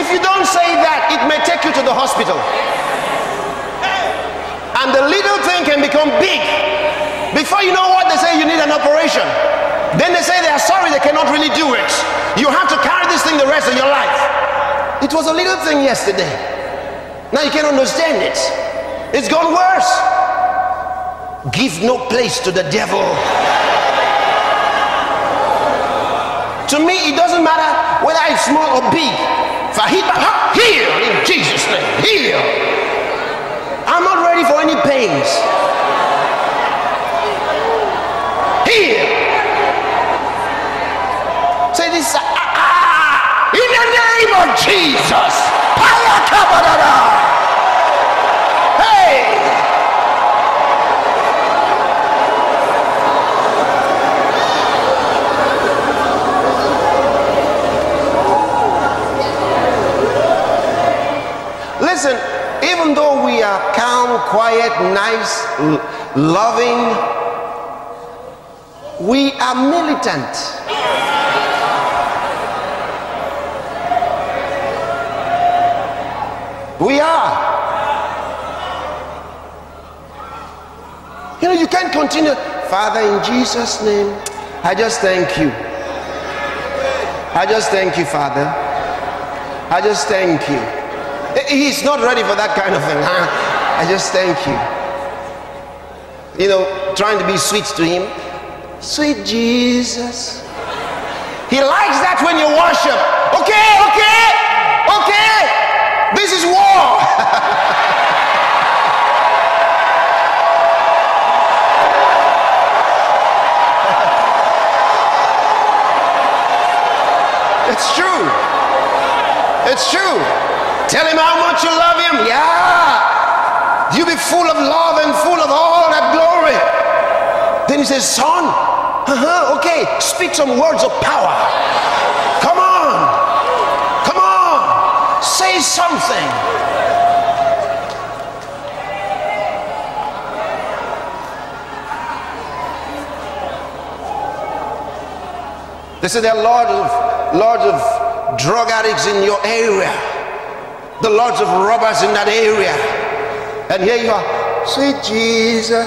If you don't say that, it may take you to the hospital. And the little thing can become big. Before you know what, they say you need an operation. Then they say they are sorry, they cannot really do it. You have to carry this thing the rest of your life. It was a little thing yesterday. Now you can understand it. It's gone worse. Give no place to the devil. To me, it doesn't matter whether it's small or big. For heal in Jesus' name. Heal. I'm not ready for any pains. Here. Say this. In the name of Jesus. Hey. Listen. Even though we are calm, quiet, nice, loving, we are militant. We are. You know, you can't continue. Father, in Jesus' name, I just thank you. I just thank you, Father. I just thank you. He's not ready for that kind of thing. I just thank you. You know, trying to be sweet to him. Sweet Jesus. He likes that when you worship. Okay, okay, okay. This is war. It's true. It's true. Tell him how much you love him. Yeah. You be full of love and full of all that glory. Then he says, son, okay, speak some words of power. Come on. Come on. Say something. They say there are lots of drug addicts in your area. The lords of robbers in that area, and here you are, sweet Jesus.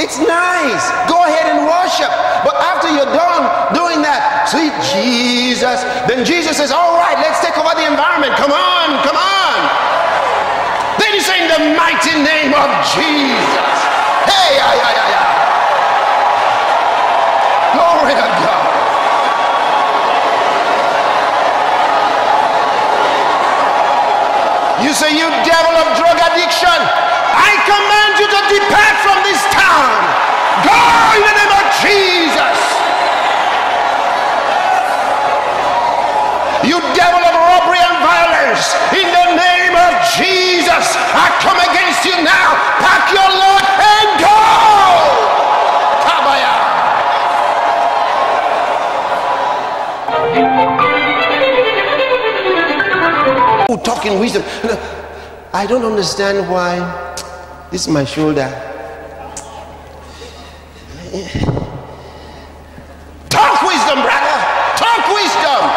It's nice. Go ahead and worship, but after you're done doing that, sweet Jesus, then Jesus says, all right, let's take over the environment. Come on, come on. Then you say, in the mighty name of Jesus. Hey, ay, ay, ay, ay. Glory to God. You say, you devil of drug addiction, I command you to depart from this town. Go in the name of Jesus. you devil of robbery and violence, in the name of Jesus, I come against you now. Pack your load and go. Kabaya. Oh, talking wisdom. I don't understand why this is my shoulder. Talk wisdom, brother. Talk wisdom.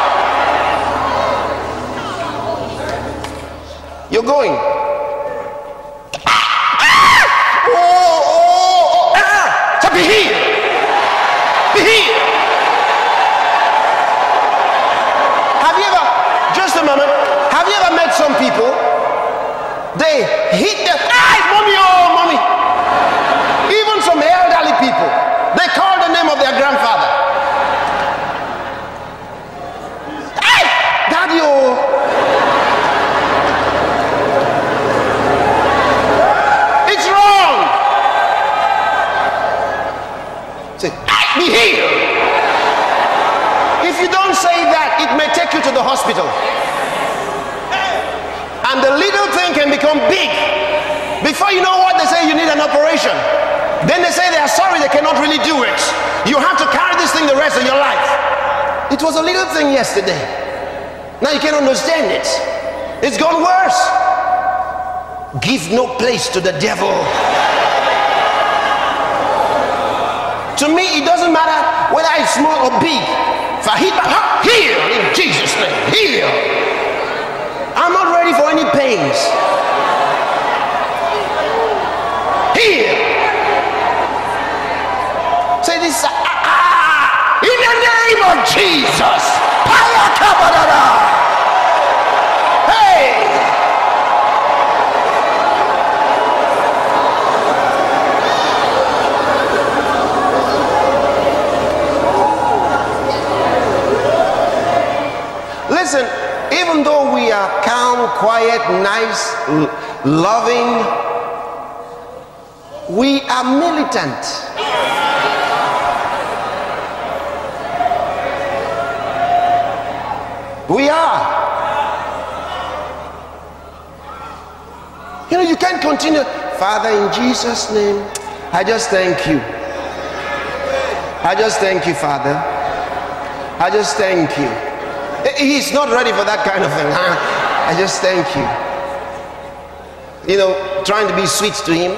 You're going. So be healed. Be healed. Have you ever, just a moment, have you ever met some people? They hit the eye, mommy, oh mommy. Even some elderly people, they call the name of their grandfather. Hey, daddy, oh. It's wrong. Say, hey, be healed. If you don't say that, it may take you to the hospital. And the little thing can become big. Before you know what, they say you need an operation. Then they say they are sorry, they cannot really do it. You have to carry this thing the rest of your life. It was a little thing yesterday. Now you can understand it. It's gone worse. Give no place to the devil. To me, it doesn't matter whether it's small or big. Heal in Jesus' name. Heal. I'm not ready for any pains. Heal. Say this. In the name of Jesus. Hey. Listen, even though we are calm, quiet, nice, loving, we are militant. We are. You know, you can't continue. Father, in Jesus' name, I just thank you. I just thank you, Father. I just thank you. He's not ready for that kind of thing. I just thank you. You know, trying to be sweet to him.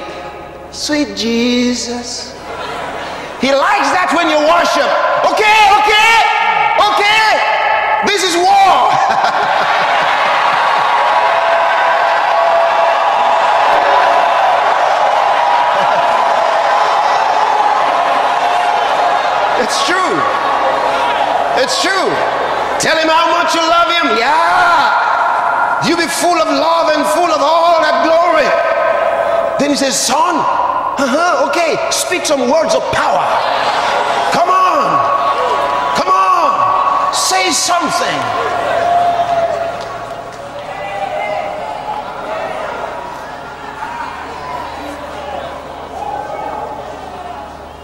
Sweet Jesus. He likes that when you worship. Okay, okay, okay. This is war. It's true. It's true. Tell him how much you love him. Yeah. You be full of love and full of all that glory. Then he says, son, okay, speak some words of power. Come on. Come on. Say something.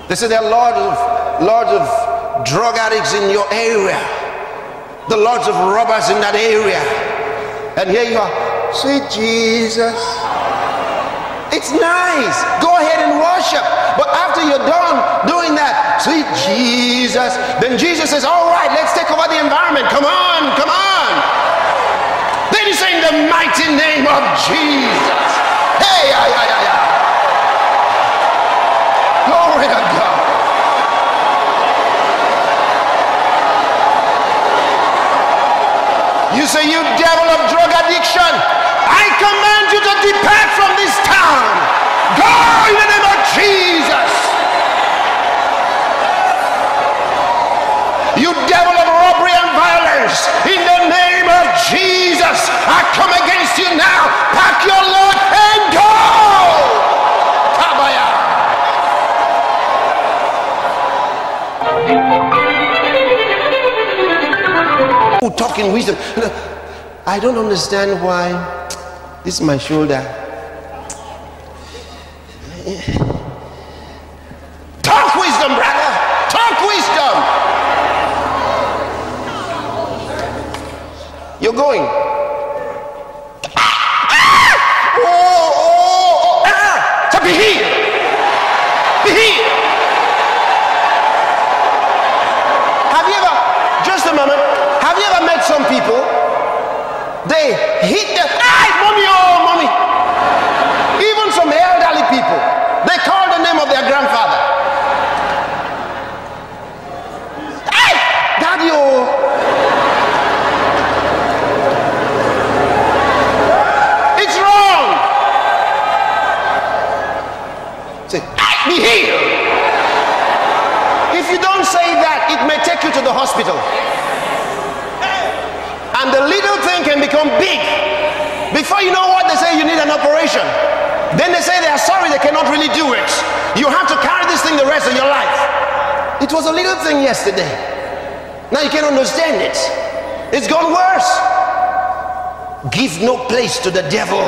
They say there are lots of drug addicts in your area. The lords of robbers in that area, and here you are. Sweet Jesus, it's nice. Go ahead and worship, but after you're done doing that, sweet Jesus, then Jesus says, "All right, let's take over the environment. Come on, come on." Then you say, "In the mighty name of Jesus." Hey, yeah, yeah, yeah, yeah. Glory to God. You say, you devil of drug addiction, I command you to depart from this town. Go in the name of Jesus. You devil of robbery and violence, in the name of Jesus, I come against you now. Pack your load and go. Kabaya. Talking wisdom. I don't understand why this is my shoulder. Talk wisdom, brother. Talk wisdom. You're going. So be healed. Be healed. Have you ever, just a moment, have you ever met some people? They hit the, mommy, oh, mommy. Even some elderly people, they call the name of their grandfather. Hey, daddy, oh. Be healed. If you don't say that, it may take you to the hospital, and the little thing can become big. Before you know what, they say you need an operation. Then they say they are sorry, they cannot really do it. You have to carry this thing the rest of your life. It was a little thing yesterday. Now you can't understand it. It's gone worse. Give no place to the devil.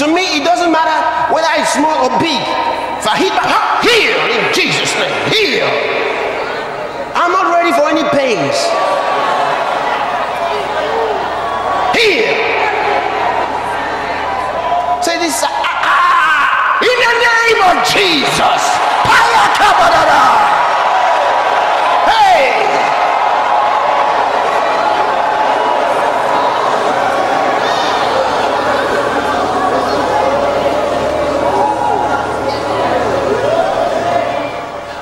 To me, it doesn't matter whether it's small or big. If I hit my heart, heal in Jesus' name. Heal. I'm not ready for any pains. Heal. Say this. In the name of Jesus. Hey.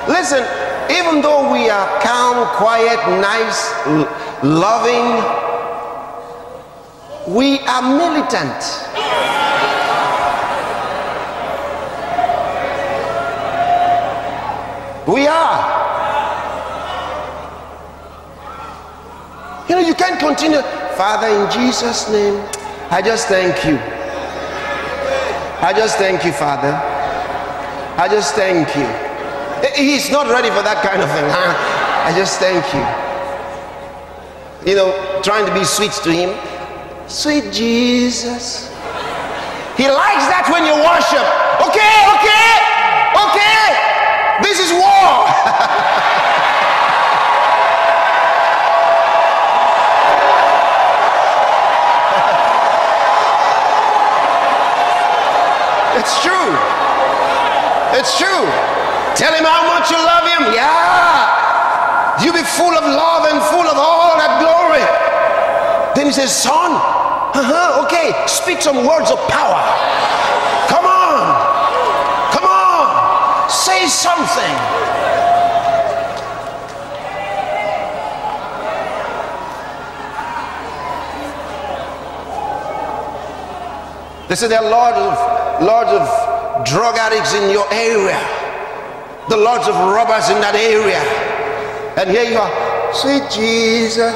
Listen, even though we are calm, quiet, nice, loving, we are militant. We are. You know, you can't continue. Father, in Jesus' name, I just thank you. I just thank you, Father. I just thank you. He's not ready for that kind of thing. I just thank you. You know, trying to be sweet to him. Sweet Jesus. He likes that when you worship. Okay, okay, okay. This is war. It's true. It's true. Tell him how much you love him. Yeah. You be full of love and full of all that glory. Then he says, son, okay, speak some words of power. Come on. Come on. Say something. They say there are lots of drug addicts in your area. The lords of robbers in that area, and here you are. Sweet Jesus.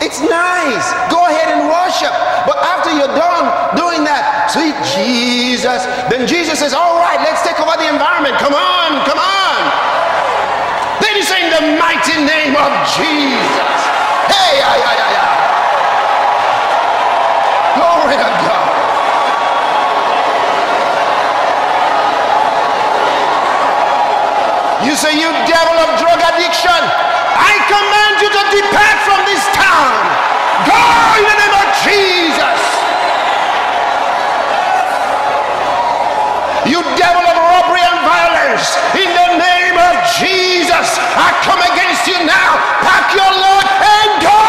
It's nice. Go ahead and worship, but after you're done doing that, sweet Jesus, then Jesus says, all right, let's take over the environment. Come on, come on. Then you say, in the mighty name of Jesus. Hey, ay, ay, ay, ay. Glory to God. You say, you devil of drug addiction, I command you to depart from this town. Go in the name of Jesus. You devil of robbery and violence, in the name of Jesus, I come against you now. Pack your load and go.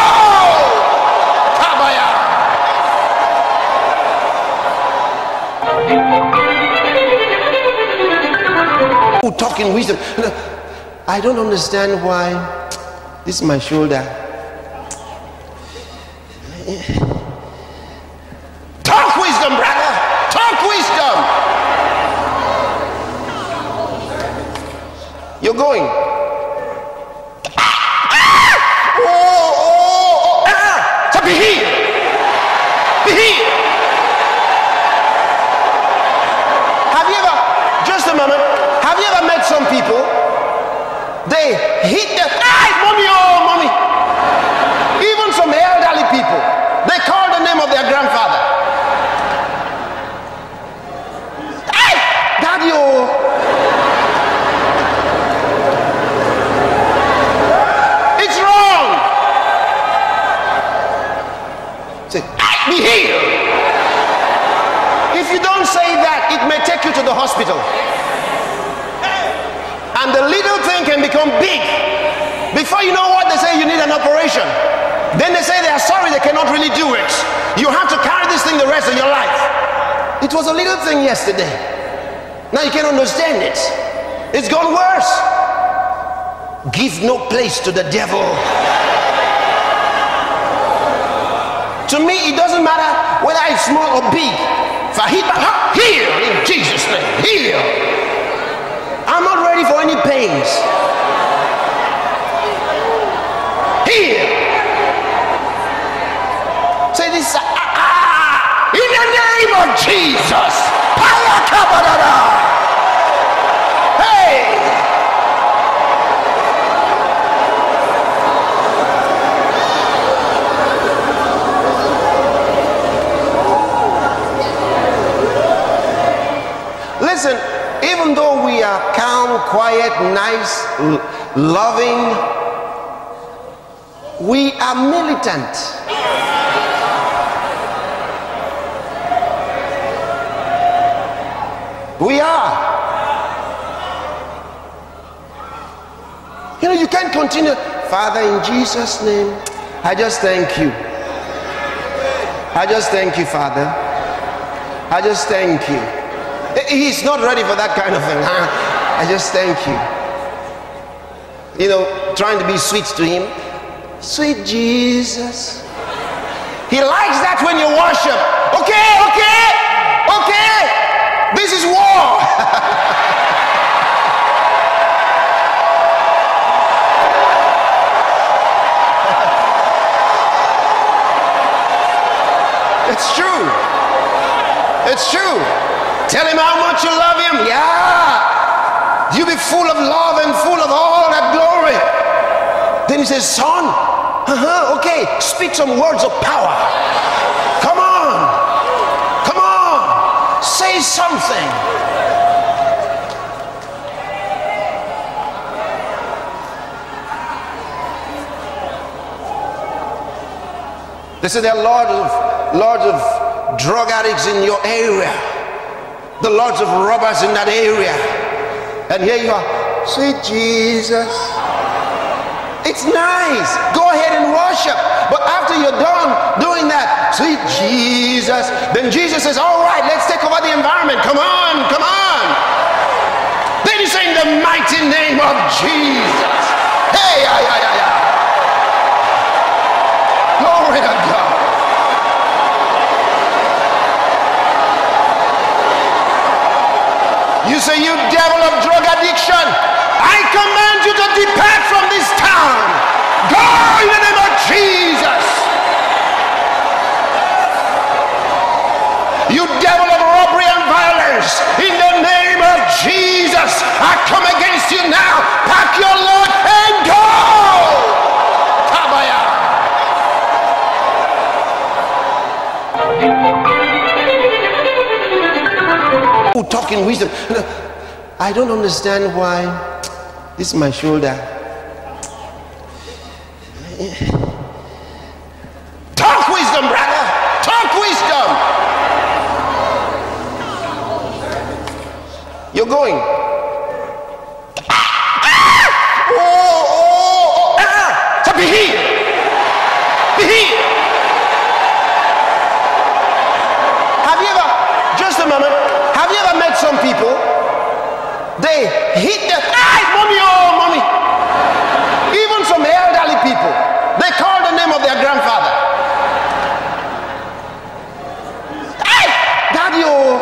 Kabaya. Talking wisdom. I don't understand why this is my shoulder. Talk wisdom, brother. Talk wisdom. You're going. So be healed. Be healed. Have you ever, just a moment, have you ever met some people? They hit the, mommy, oh, mommy. Even some elderly people, they call the name of their grandfather. Hey, daddy, oh. It's Say, I be healed. If you don't say that, it may take you to the hospital. And the little thing can become big. Before you know what, they say you need an operation. Then they say they are sorry, they cannot really do it. You have to carry this thing the rest of your life. It was a little thing yesterday. Now you can understand it. It's gone worse. Give no place to the devil. To me, it doesn't matter whether it's small or big. Heal in Jesus' name. Heal. I'm not ready for any pains. Heal. Say this. In the name of Jesus. Hey. Listen, even though we are calm, quiet, nice, loving, we are militant. We are. You know, you can't continue. Father, in Jesus' name, I just thank you. I just thank you, Father. I just thank you. He's not ready for that kind of thing. I just thank you. You know, trying to be sweet to him. Sweet Jesus. He likes that when you worship. Okay, okay, okay. This is war. It's true. It's true. Tell him how much you love him. Yeah. You be full of love and full of all that glory. Then he says, son, okay, speak some words of power. Come on. Come on. Say something. They say there are lords of drug addicts in your area. The lords of robbers in that area, and here you are, sweet Jesus. It's nice, go ahead and worship, but after you're done doing that, sweet Jesus, then Jesus says, all right, let's take over the environment. Come on, come on. Then you say, in the mighty name of Jesus. Hey, yeah, yeah, yeah, yeah. Glory to God. You say, you devil of drug addiction, I command you to depart from this town. Go in the name of Jesus. You devil of robbery and violence, in the name of Jesus, I come against you now. Pack your load and go. Kabaya. Talking wisdom. I don't understand why this is my shoulder. Talk wisdom, brother. Talk wisdom. You're going. So be healed. Be healed. Have you ever, just a moment, met some people, they hit their eyes, mommy, oh mommy. Even some elderly people, they call the name of their grandfather. Hey, daddy, oh.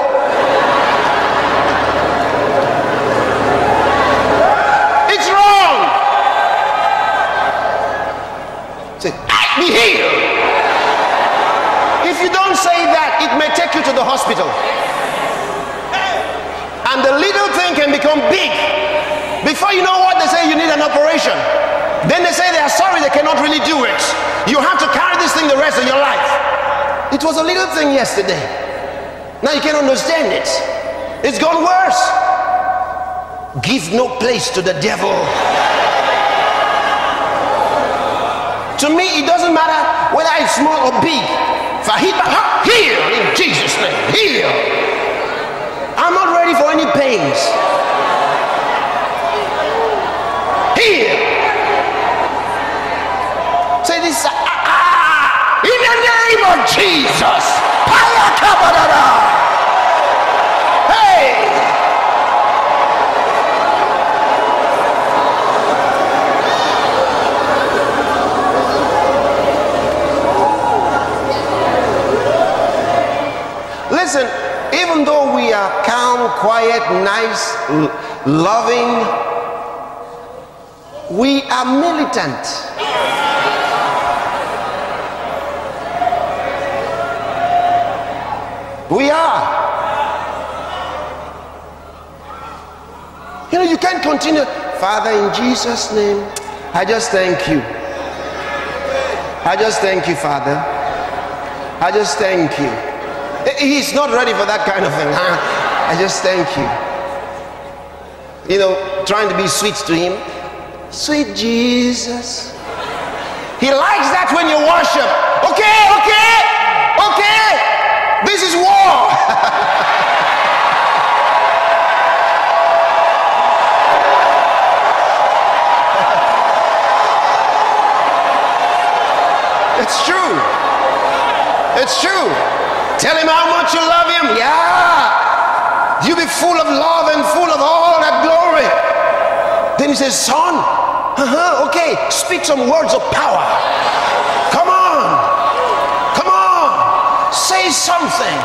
It's wrong. Say, I be healed. If you don't say that, it may take you to the hospital. And the little thing can become big. Before you know what, they say you need an operation. Then they say they are sorry, they cannot really do it. You have to carry this thing the rest of your life. It was a little thing yesterday. Now you can understand it. It's gone worse. Give no place to the devil. To me, it doesn't matter whether it's small or big. Heal in Jesus' name. Heal. I'm not ready for any pains. Heal. Say this. In the name of Jesus. Hey. Listen, even though we are calm, quiet, nice, loving, we are militant. We are. You know, you can't continue. Father, in Jesus' name, I just thank you. I just thank you, Father. I just thank you. He's not ready for that kind of thing. I just thank you. You know, trying to be sweet to him. Sweet Jesus. He likes that when you worship. Okay, okay, okay. This is war. It's true. It's true. Tell him how much you love him. Yeah. You be full of love and full of all that glory. Then he says, son, okay, speak some words of power. Come on. Come on. Say something.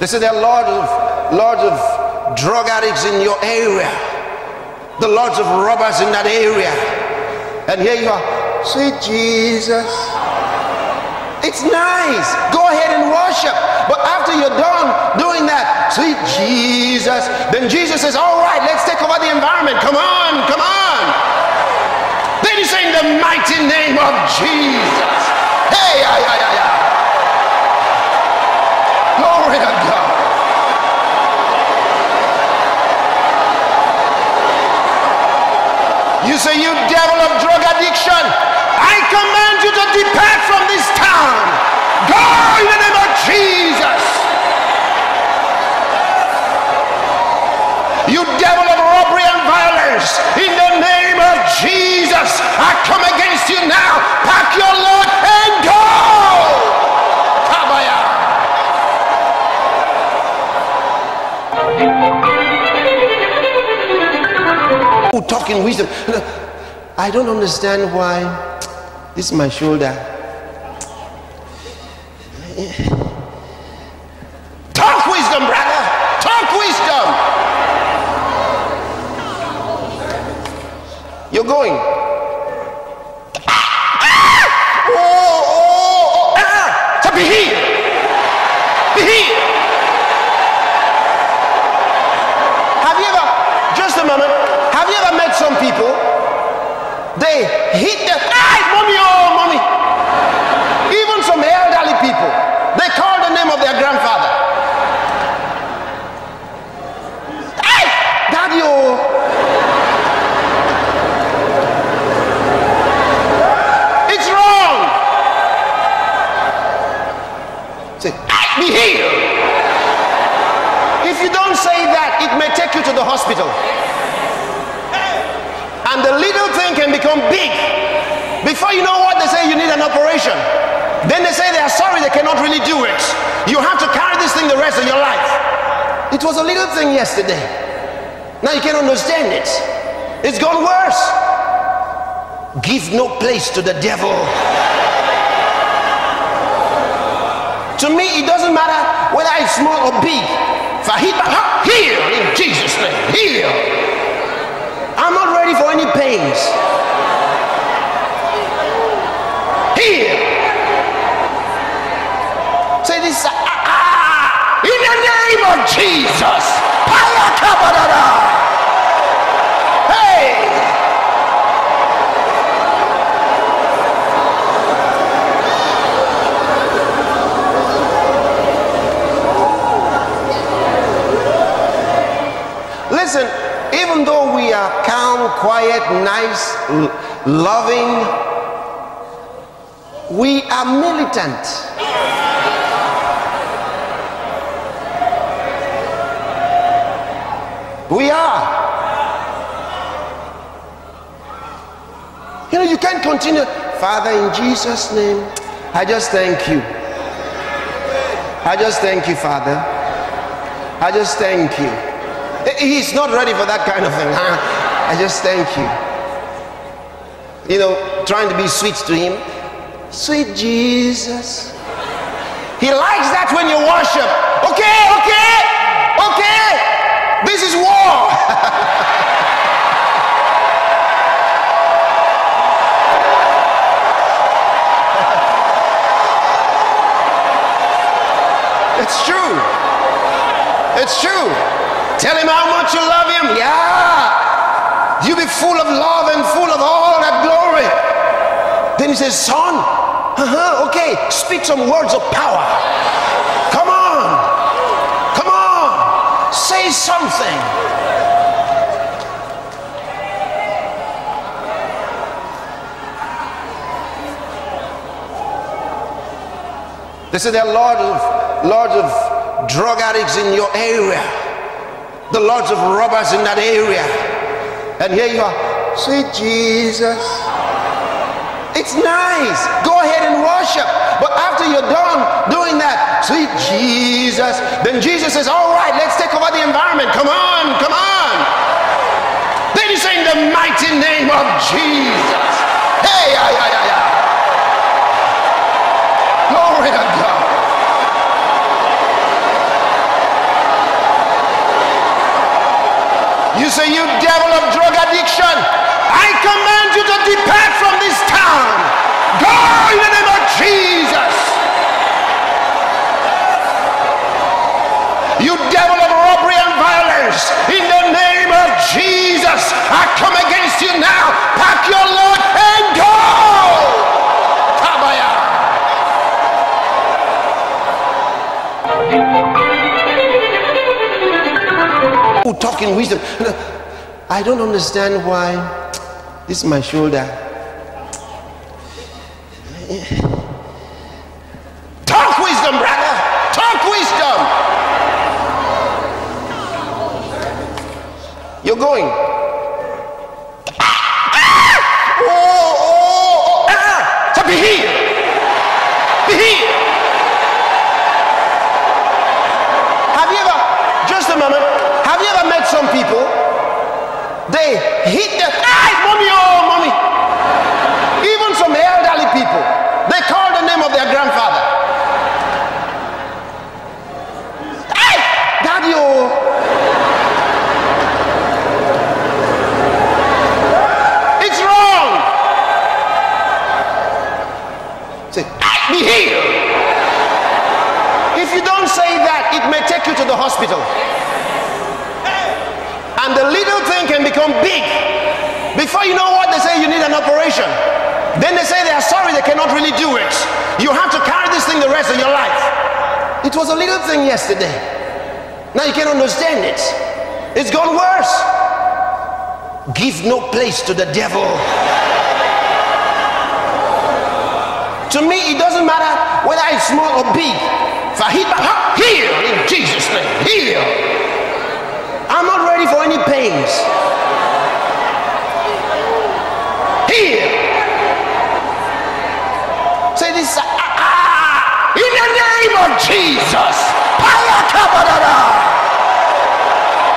They say there are lords of drug addicts in your area. The lords of robbers in that area, and here you are, sweet Jesus. It's nice. Go ahead and worship, but after you're done doing that, sweet Jesus, then Jesus says, all right, let's take over the environment. Come on, come on. Then you say, in the mighty name of Jesus. Hey, ay, ay, ay, ay. Glory to God. You say, you devil of drug addiction, I command you to depart from this town. Go in the name of Jesus. You devil of robbery and violence, in the name of Jesus, I come against you now. Pack your load and go. Kabaya. Talking wisdom. I don't understand why this is my shoulder. Talk wisdom, brother. Talk wisdom. You're going. So be healed. Be healed. Have you ever? Just a moment. Have you ever met some people? They hit their eyes, mommy, oh mommy. Even some elderly people, they call the name of their grandfather. Hey, daddy, oh. It's wrong. Say, hey, be healed. If you don't say that, it may take you to the hospital. And the little thing can become big. Before you know what, they say you need an operation. Then they say they are sorry, they cannot really do it. You have to carry this thing the rest of your life. It was a little thing yesterday. Now you can't understand it. It's gone worse. Give no place to the devil. To me, it doesn't matter whether it's small or big. Heal in Jesus' name. Heal. I'm not ready for any pains. Heal. Say this. In the name of Jesus. Hey. Listen. Even though we are calm, quiet, nice, loving, we are militant. We are. You know, you can't continue. Father, in Jesus' name, I just thank you. I just thank you, Father. I just thank you. He's not ready for that kind of thing. I just thank you. You know, trying to be sweet to him. Sweet Jesus. He likes that when you worship. Okay, okay, okay. This is war. It's true. It's true. Tell him how much you love him. Yeah. You be full of love and full of all that glory. Then he says, son, okay, speak some words of power. Come on. Come on. Say something. They say there are lords of drug addicts in your area, the lords of robbers in that area, and here you are, sweet Jesus. It's nice, go ahead and worship, but after you're done doing that, sweet Jesus, then Jesus says, all right, let's take over the environment. Come on, come on. Then you say, in the mighty name of Jesus. Hey, ay, ay, ay, ay. Glory to God. You say, you devil of drug addiction, I command you to depart from this town. Go in the name of Jesus. You devil of robbery and violence, in the name of Jesus, I come against you now. Pack your load and go. Kabaya. Talking wisdom. I don't understand why this is my shoulder. Talk wisdom, brother. Talk wisdom. You're going. So be healed. Be healed. Have you ever, just a moment, have you ever met some people? They hit their eyes, mommy, oh mommy. Even some elderly people, they call the name of their grandfather. Hey, daddy, oh. It's wrong. Say, hey, be healed. If you don't say that, it may take you to the hospital. And the little thing can become big. Before you know what, they say you need an operation. Then they say they are sorry, they cannot really do it. You have to carry this thing the rest of your life. It was a little thing yesterday. Now you can't understand it. It's gone worse. Give no place to the devil. To me, it doesn't matter whether it's small or big. Heal in Jesus' name. Heal. I'm not ready for any pains. Here. Say this. In the name of Jesus.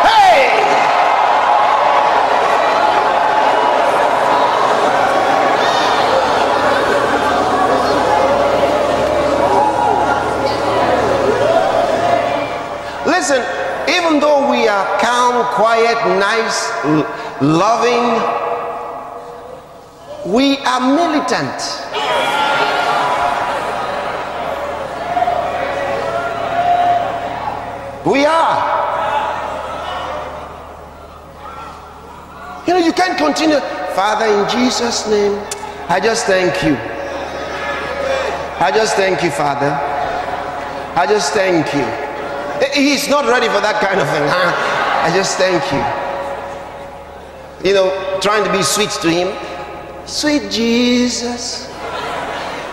Hey. Listen. Even though we are calm, quiet, nice, loving, we are militant. We are. You know, you can't continue. Father, in Jesus' name, I just thank you. I just thank you, Father. I just thank you. He's not ready for that kind of thing. I just thank you. you know, trying to be sweet to him. Sweet Jesus.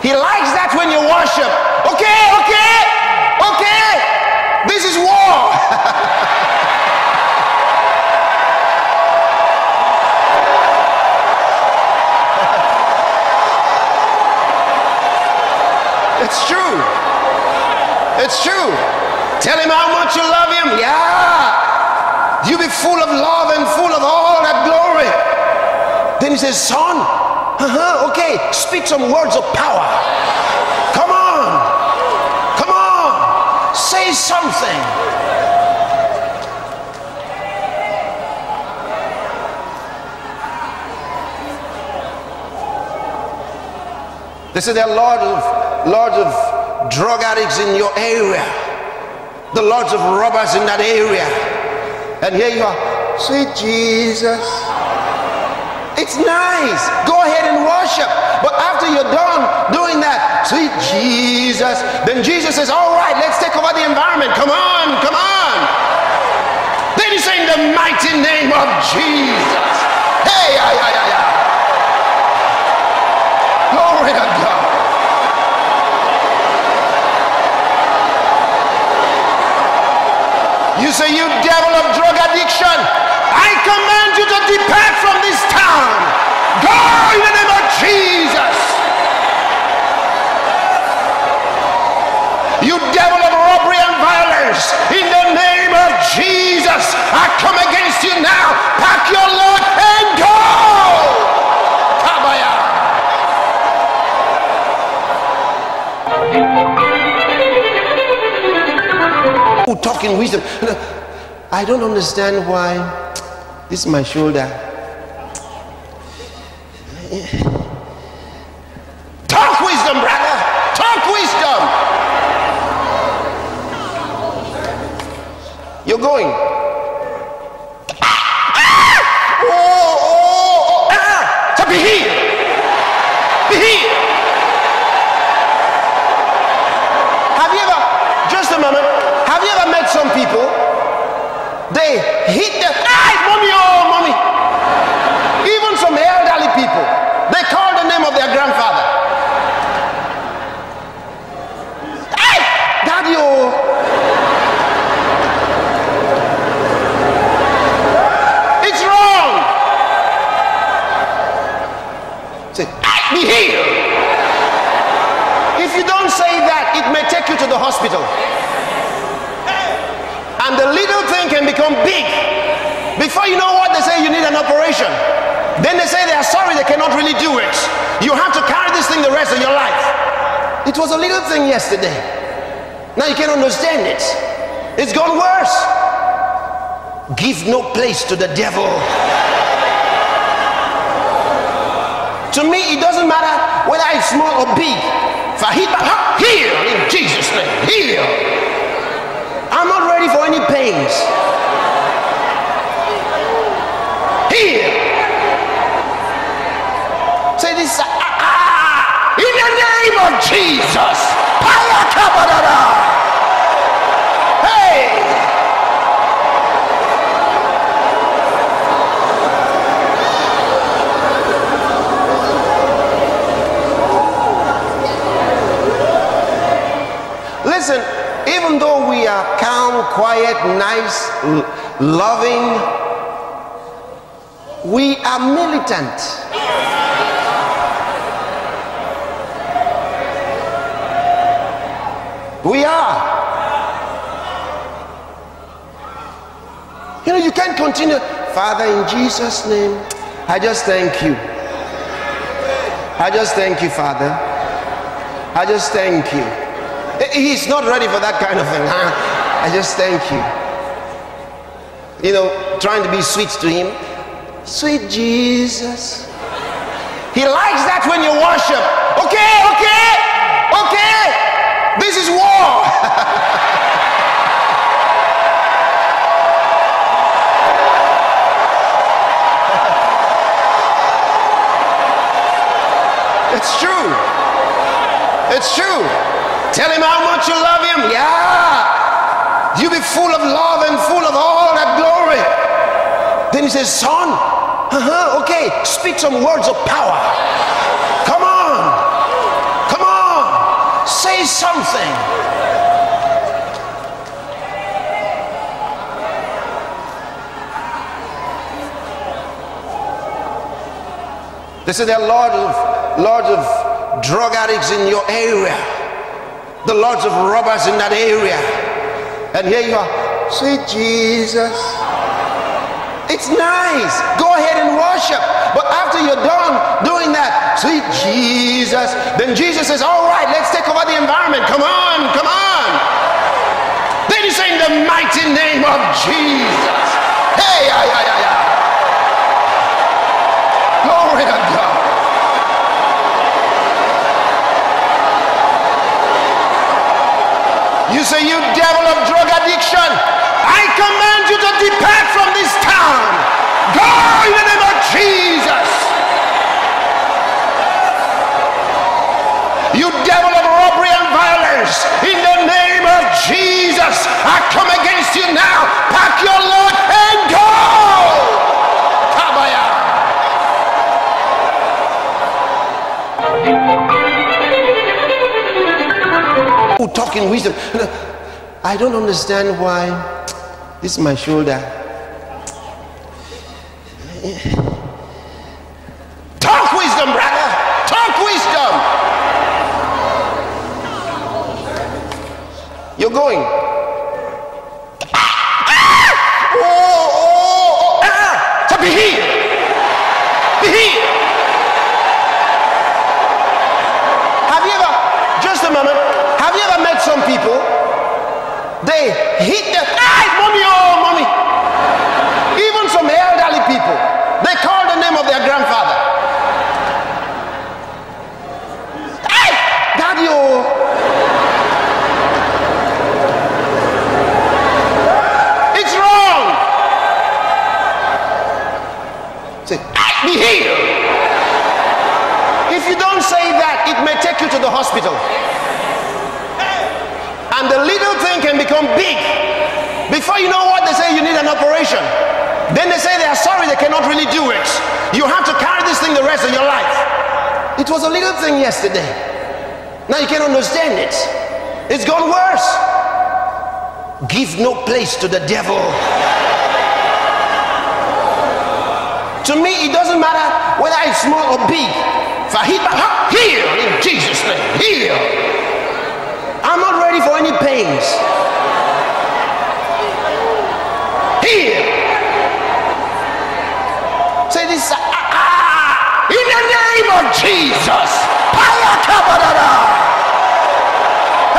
He likes that when you worship. Okay, okay, okay. This is war. It's true. It's true. Tell him how much you love him. Yeah. You be full of love and full of all that glory. Then he says, son, okay, speak some words of power. Come on. Come on. Say something. They say there are lords of drug addicts in your area. The lords of robbers in that area. And here you are. Sweet Jesus. It's nice. Go ahead and worship. But after you're done doing that, sweet Jesus, then Jesus says, all right, let's take over the environment. Come on, come on. Then you say, in the mighty name of Jesus. Hey, ay, ay, ay, ay. Glory to God. You say, you devil of drug addiction, I command you to depart from this town. Go in the name of Jesus. You devil of robbery and violence, in the name of Jesus, I come against you now. Pack your load and go. Kabaya. Oh, talking wisdom. I don't understand why this is my shoulder. Talk wisdom, brother. Talk wisdom. You're going. So be healed. Be healed. Have you ever, just a moment, have you ever met some people? They hit the eye, mommy, oh mommy. Even some elderly people, they call the name of their grandfather. Hey, daddy, oh. It's wrong. Say, hey, be healed. If you don't say that, it may take you to the hospital. And the little thing can become big. Before you know what, they say you need an operation. Then they say they are sorry, they cannot really do it. You have to carry this thing the rest of your life. It was a little thing yesterday. Now you can't understand it. It's gone worse. Give no place to the devil. To me, it doesn't matter whether it's small or big. If I hit my heart, heal in Jesus' name. Heal. I'm not ready for any pains. Here. Say this. In the name of Jesus. Hey. Listen. Even though we are calm, quiet, nice, loving, we are militant. We are. You know, you can't continue. Father, in Jesus' name, I just thank you. I just thank you, Father. I just thank you. He's not ready for that kind of thing. I just thank you. You know, trying to be sweet to him. Sweet Jesus. He likes that when you worship. Okay, okay, okay. This is war. It's true. It's true. Tell him how much you love him. Yeah. You be full of love and full of all that glory. Then he says, son, Okay, speak some words of power. Come on. Come on. Say something. This is the lords of drug addicts in your area, the lords of robbers in that area, and here you are. Say Jesus. It's nice. Go ahead and worship, but after you're done doing that, say Jesus. Then Jesus says, all right, let's take over the environment. Come on, come on. Then you say, in the mighty name of Jesus. Hey, glory to God. You say, you devil of drug addiction, I command you to depart from this town. Go in the name of Jesus. You devil of robbery and violence, in the name of Jesus, I come against you now. Pack your load and go. Kabaya. Talking wisdom. I don't understand why this is my shoulder. Talk wisdom, brother. Talk wisdom. You're going. So be healed. Be healed. Have you ever, just a moment, have you ever met some people? They hit the mommy, oh mommy. Even some elderly people, they call the name of their grandfather. Hey, daddy, oh. It's wrong. Say, be healed. If you don't say that, it may take you to the hospital. And the little thing can become big. Before you know what, they say you need an operation. Then they say they are sorry, they cannot really do it. You have to carry this thing the rest of your life. It was a little thing yesterday. Now you can understand it. It's gone worse. Give no place to the devil. To me, it doesn't matter whether it's small or big. Heal in Jesus' name. Heal. I'm not ready for any pains. Here. Say this. In the name of Jesus.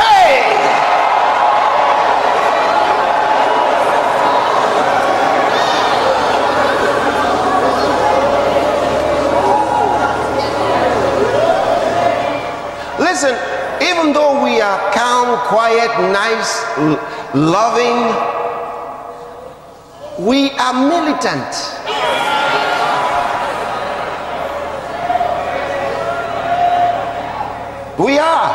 Hey. Listen, even though we are quiet, nice, loving, we are militant. We are.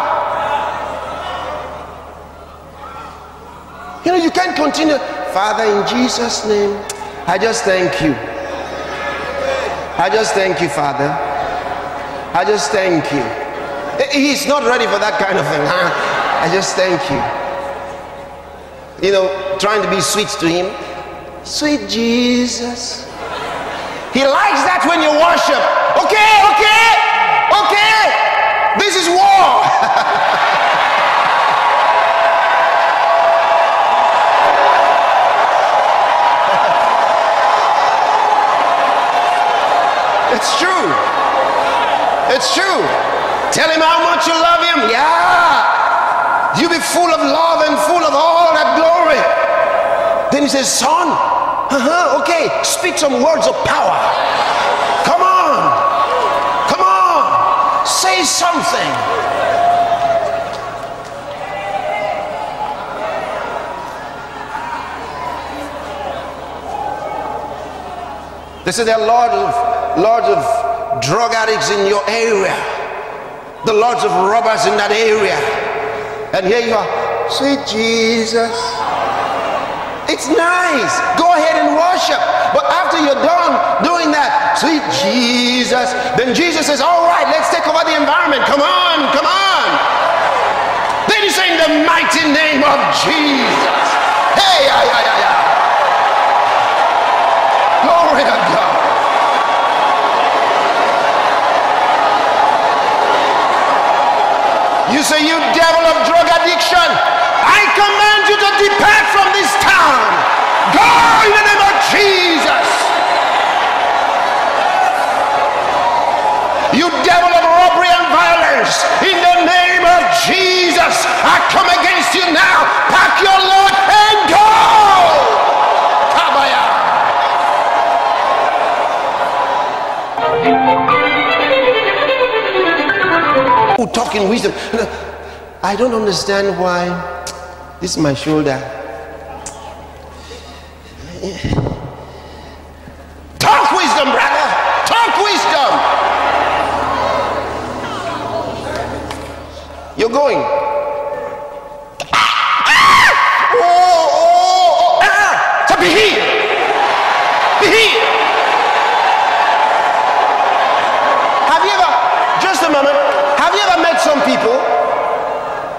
You know, you can't continue. Father, in Jesus' name, I just thank you. I just thank you, Father. I just thank you. He's not ready for that kind of thing, huh? I just thank you. You know, trying to be sweet to him. Sweet Jesus. He likes that when you worship. Okay, okay, okay. This is war. It's true. It's true. Tell him how much you love him. Yeah. You be full of love and full of all that glory. Then he says, son, okay, speak some words of power. Come on. Come on. Say something. This is the lords of drug addicts in your area, the lords of robbers in that area. And here you are. Say Jesus. It's nice. Go ahead and worship. But after you're done doing that, Then Jesus says, all right, let's take over the environment. Come on, come on. Then you say, in the mighty name of Jesus. Hey, ay, ay, ay, ay. Glory to God. You say, you devil of drug addiction, I command you to depart from this town. Go in the name of Jesus. You devil of robbery and violence, in the name of Jesus, I come against you now. Pack your load and go. Kabaya. Oh, talking wisdom. I don't understand why this is my shoulder. Talk wisdom, brother. Talk wisdom. You're going. So be here. Be here. Have you ever, just a moment, have you ever met some people?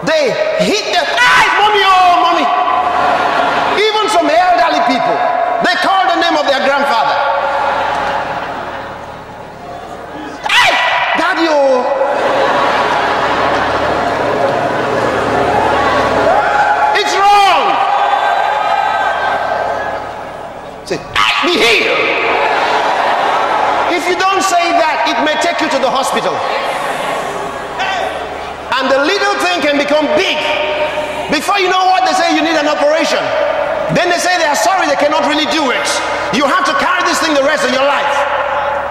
They hit their eyes, mommy, oh, mommy. Even some elderly people, they call the name of their grandfather. Hey, daddy, oh. It's wrong. Say, be healed. If you don't say that, it may take you to the hospital. And the little thing can become big. Before you know what, they say you need an operation. Then they say they are sorry, they cannot really do it. You have to carry this thing the rest of your life.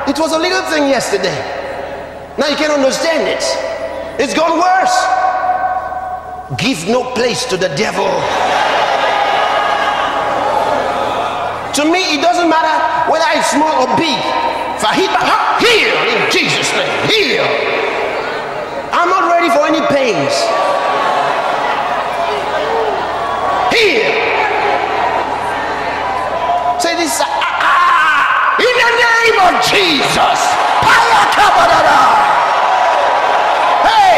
It was a little thing yesterday. Now you can understand it. It's gone worse. Give no place to the devil. To me, it doesn't matter whether it's small or big. Heal in Jesus' name. Heal. I'm not ready for any pains. Here. Say this. In the name of Jesus. Hey.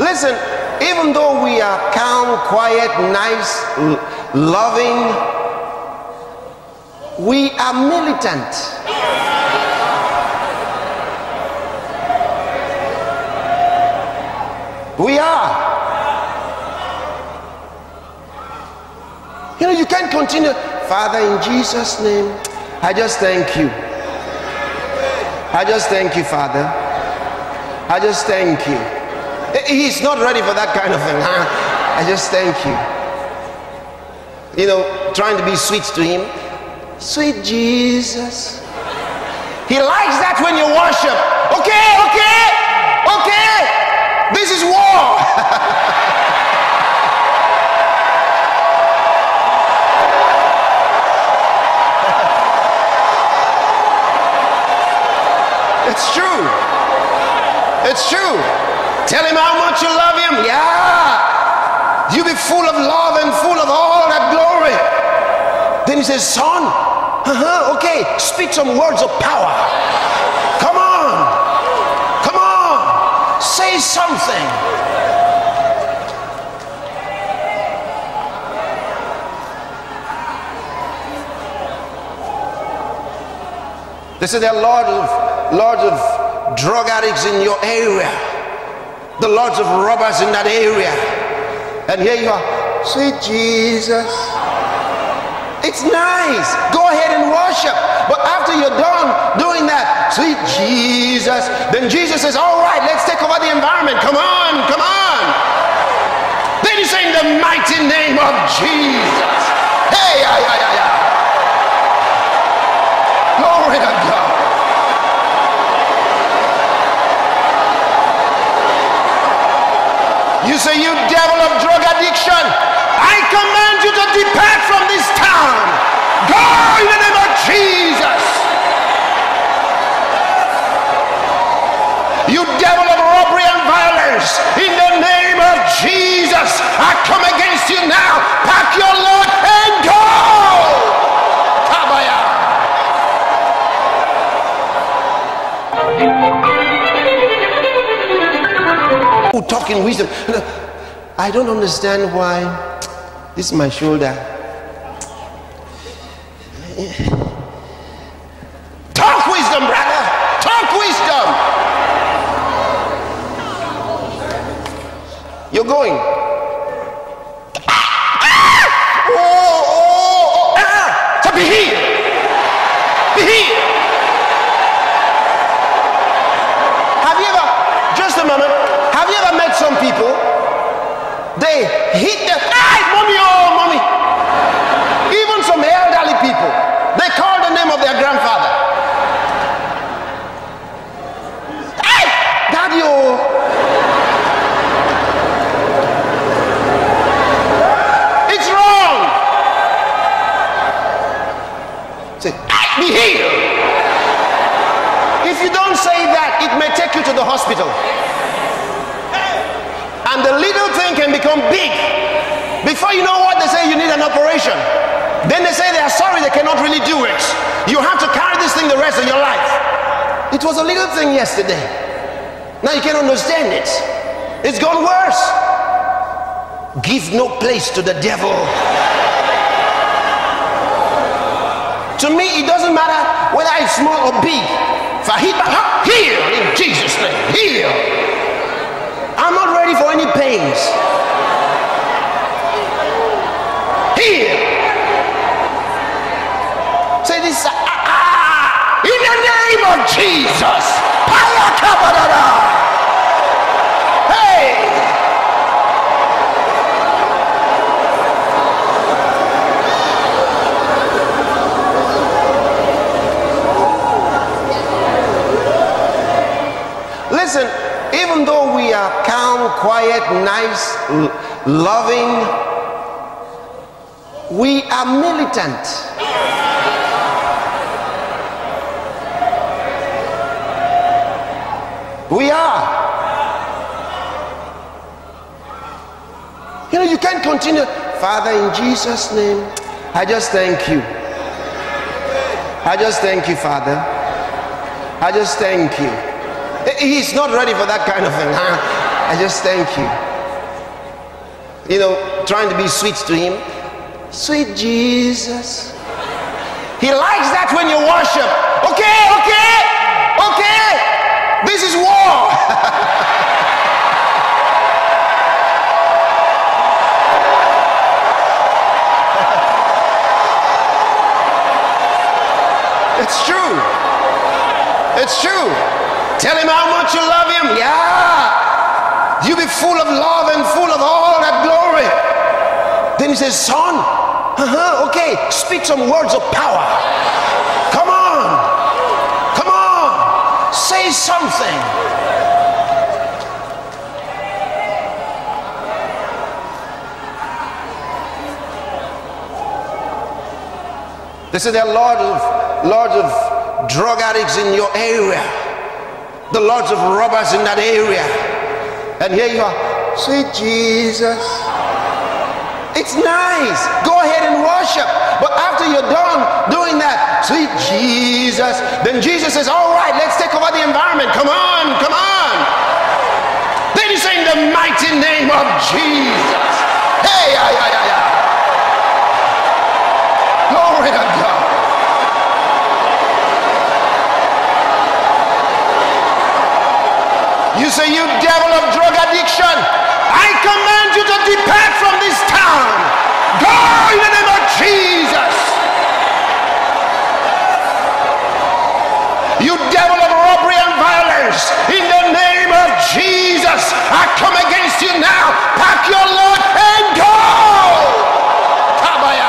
Listen, even though we are calm, quiet, nice, loving, we are militant. We are. You know, you can't continue. Father, in Jesus' name, I just thank you. I just thank you, Father. I just thank you. He's not ready for that kind of thing. I just thank you. You know, trying to be sweet to him. Sweet Jesus. He likes that when you worship. Okay, okay, okay. This is war. It's true. It's true. Tell him how much you love him. Yeah. You be full of love and full of all that glory. Then he says, son, okay, speak some words of power. Come on. Come on. Say something. They say there are lords of drug addicts in your area. The lords of robbers in that area, and here you are, sweet Jesus. It's nice, go ahead and worship, but after you're done doing that, sweet Jesus, then Jesus says, all right, let's take over the environment. Come on, come on. Then you say, in the mighty name of Jesus. Hey, ay, ay, ay, ay. Glory to God. You say, you devil of drug addiction, I command you to depart from this town. Go in the name of Jesus. You devil of robbery. robbery and violence. In the name of Jesus, I come against you now. Pack your load and go. Kabaya. Who talk in wisdom? I don't understand why this is my shoulder. Talk wisdom, brother. Talk wisdom. You're going. So be healed. Be healed. Have you ever, just a moment, have you ever met some people? They hit the eye, mommy, oh mommy. Even some elderly people, they call the name of their grandfather. Hey, daddy, oh. It's wrong. Say, be healed. If you don't say that, it may take you to the hospital. And the little thing can become big. Before you know what, they say you need an operation. Then they say they are sorry, they cannot really do it. You have to carry this thing the rest of your life. It was a little thing yesterday. Now you can understand it. It's gone worse. Give no place to the devil. To me, it doesn't matter whether it's small or big. Heal in Jesus' name. Heal. I'm not ready for any pains. Heal. Say this. In the name of Jesus. Hey. Listen, even though we are calm, quiet, nice, loving, we are militant. We are. You know, you can't continue. Father, in Jesus' name, I just thank you. I just thank you, Father. I just thank you. He's not ready for that kind of thing. I just thank you. You know, trying to be sweet to him. Sweet Jesus. He likes that when you worship. Okay, okay, okay. This is war. It's true. It's true. Tell him how much you love him. Yeah. You be full of love and full of all that glory. Then he says, son, okay, speak some words of power. Come on. Come on. Say something. They say there are lots of drug addicts in your area. The lords of robbers in that area, and here you are. Sweet Jesus. It's nice. Go ahead and worship, but after you're done doing that, sweet Jesus, then Jesus says, all right, let's take over the environment. Come on, come on. Then you say, in the mighty name of Jesus. Hey, ay, ay, ay, ay. Glory to God. You say, you devil of drug addiction, I command you to depart from this town. Go in the name of Jesus. You devil of robbery and violence, in the name of Jesus, I come against you now. Pack your load and go. Kabaya.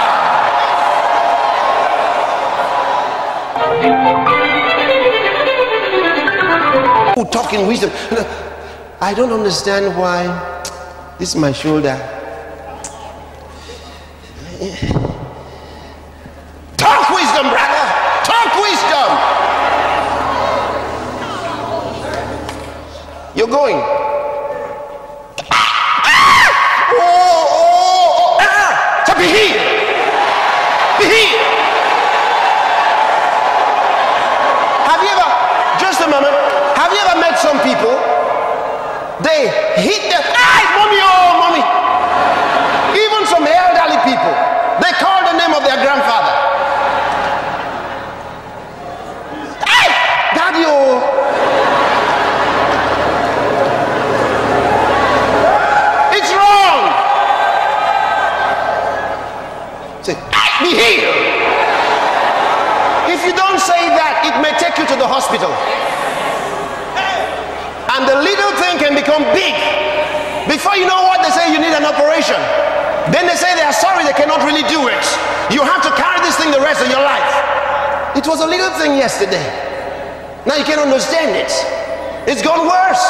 Talking wisdom. I don't understand why this is my shoulder. Talk wisdom, brother. Talk wisdom. You're going. So be healed. Be healed. Have you ever, just a moment, have you ever met some people? They hit their, mommy, oh, mommy. Even some elderly people, they call the name of their grandfather. Daddy, oh. Be healed. If you don't say that, it may take you to the hospital. And the little thing can become big. Before you know what, they say you need an operation. Then they say they are sorry, they cannot really do it. You have to carry this thing the rest of your life. It was a little thing yesterday. Now you can understand it. It's gone worse.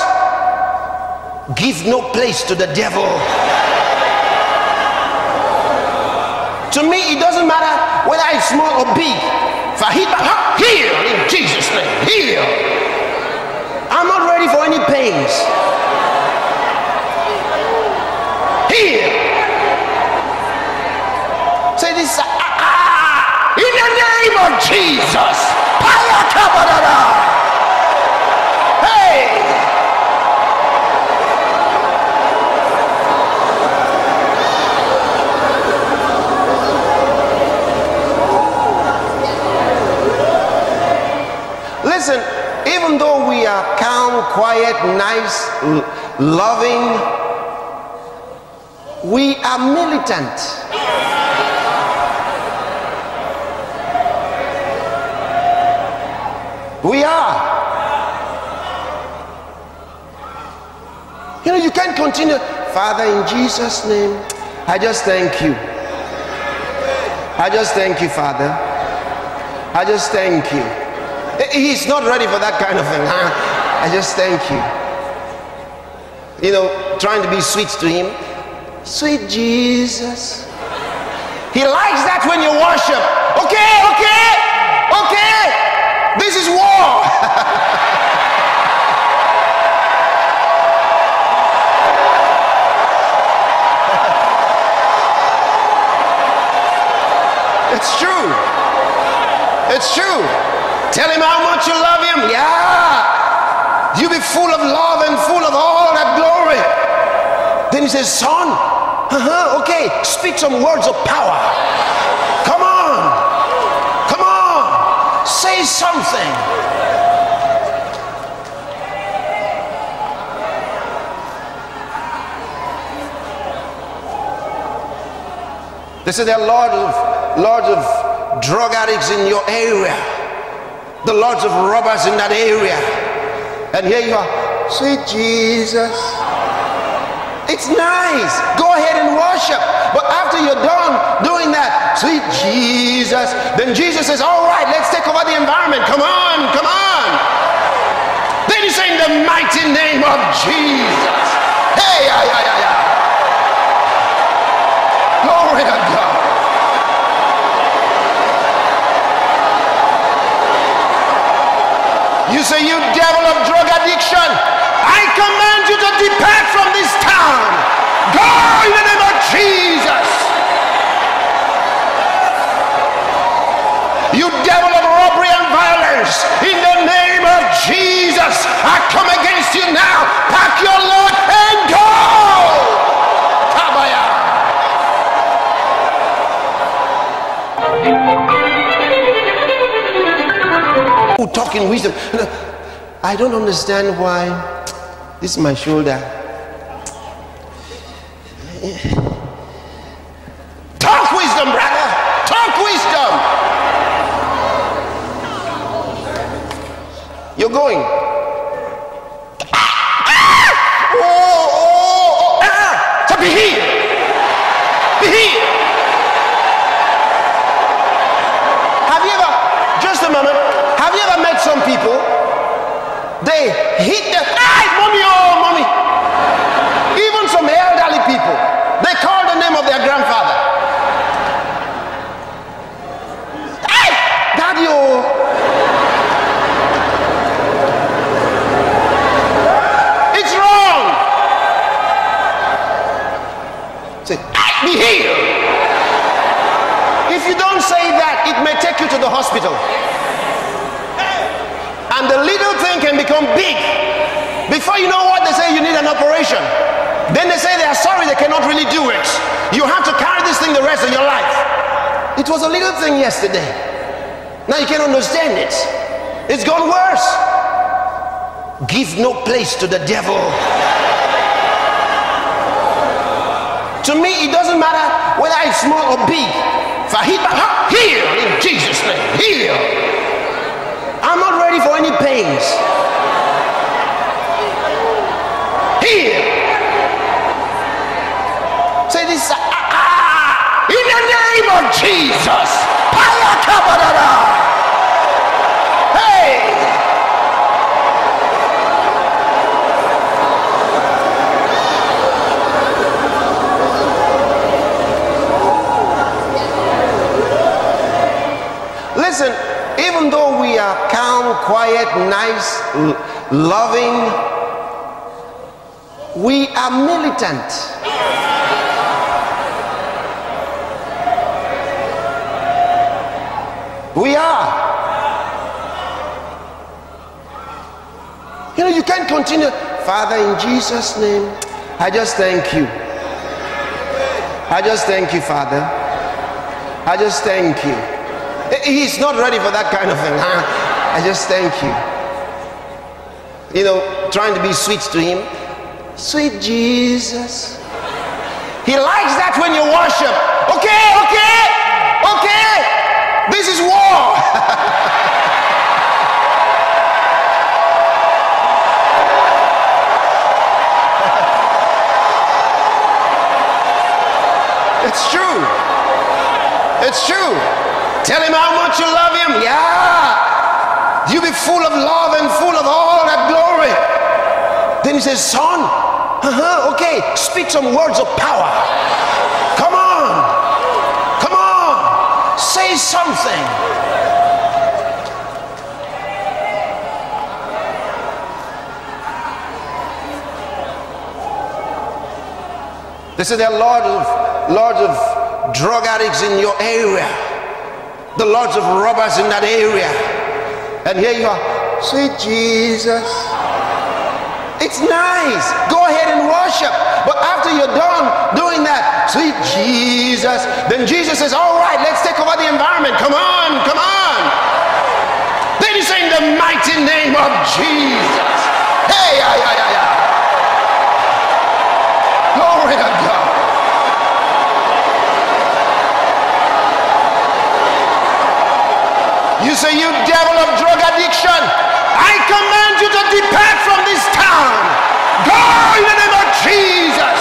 Give no place to the devil. To me, it doesn't matter whether it's small or big. Heal in Jesus' name. Heal. I'm not ready for any pains. Heal. Say this. In the name of Jesus. Hey. Listen, even though we are calm, quiet, nice, loving, we are militant. We are. You know, you can't continue. Father, in Jesus' name, I just thank you. I just thank you, Father. I just thank you. He's not ready for that kind of thing. I just thank you. You know, trying to be sweet to him. Sweet Jesus. He likes that when you worship. Okay, okay, okay. This is war. It's true. It's true. Tell him how much you love him. Yeah. You be full of love and full of all that glory. Then he says, son, okay, speak some words of power. Come on. Come on. Say something. They say there are lots of drug addicts in your area. The lords of robbers in that area, and here you are, sweet Jesus. It's nice, go ahead and worship, but after you're done doing that, sweet Jesus, then Jesus says, all right, let's take over the environment. Come on, come on. Then you say, in the mighty name of Jesus. Hey, glory to God. You say, you devil of drug addiction, I command you to depart from this town. Go in the name of Jesus. You devil of robbery and violence, in the name of Jesus, I come against you now. Pack your load and go. Tabaya. Talking wisdom. I don't understand why this is my shoulder. Talk wisdom, brother. Talk wisdom. You're going. So be healed. Be healed. Have you ever, just a moment, have you ever met some people? They hit their, mommy, oh, mommy. Even some elderly people, they call the name of their grandfather. Daddy, oh. It's to the hospital. And the little thing can become big. Before you know what, they say you need an operation. Then they say they are sorry, they cannot really do it. You have to carry this thing the rest of your life. It was a little thing yesterday. Now you can understand it. It's gone worse. Give no place to the devil. To me, it doesn't matter whether it's small or big. Heal in Jesus' name. Heal. I'm not ready for any pains. Heal. Say this. In the name of Jesus. Hey. Listen, even though we are calm, quiet, nice, loving, we are militant. We are. You know, you can't continue. Father, in Jesus' name, I just thank you. I just thank you, Father. I just thank you. He's not ready for that kind of thing. I just thank you. You know, trying to be sweet to him. Sweet Jesus. He likes that when you worship. Okay, okay, okay. This is war. It's true. It's true. Tell him how much you love him. Yeah. You be full of love and full of all that glory. Then he says, son, okay, speak some words of power. Come on. Come on. Say something. They say there are lords of drug addicts in your area. The lords of robbers in that area, and here you are, sweet Jesus. It's nice, go ahead and worship, but after you're done doing that, sweet Jesus, then Jesus says, all right, let's take over the environment. Come on, come on. Then you say, in the mighty name of Jesus. Hey, yeah, yeah, yeah, yeah. Glory to God. You say, you devil of drug addiction, I command you to depart from this town. Go in the name of Jesus.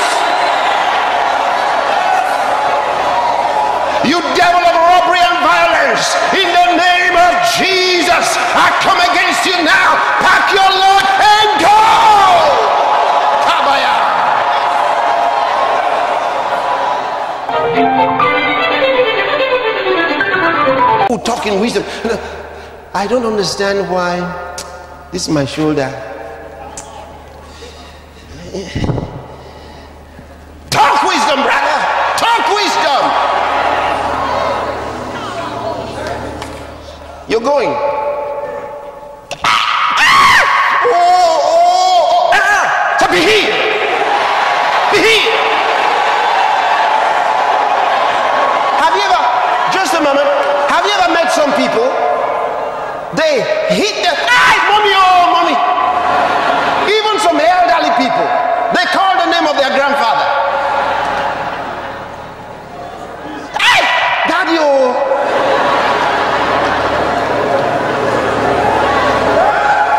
You devil of robbery and violence, in the name of Jesus, I come against you now. Pack your load and go. Kabaya. Talking wisdom. I don't understand why this is my shoulder. Talk wisdom, brother. Talk wisdom. You're going. So be here. Be here. Have you ever, just a moment, have you ever met some people? They hit the mommy, oh mommy. Even some elderly people, they call the name of their grandfather. Hey, daddy, oh.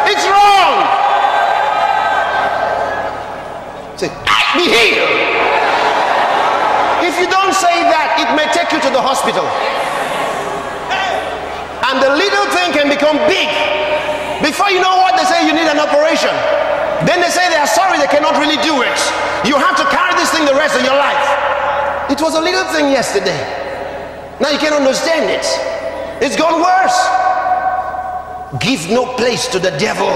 It's wrong. Say, be healed. If you don't say that, it may take you to the hospital. And the little thing can become big. Before you know what, they say you need an operation. Then they say they are sorry, they cannot really do it. You have to carry this thing the rest of your life. It was a little thing yesterday. Now you can understand it. It's gone worse. Give no place to the devil.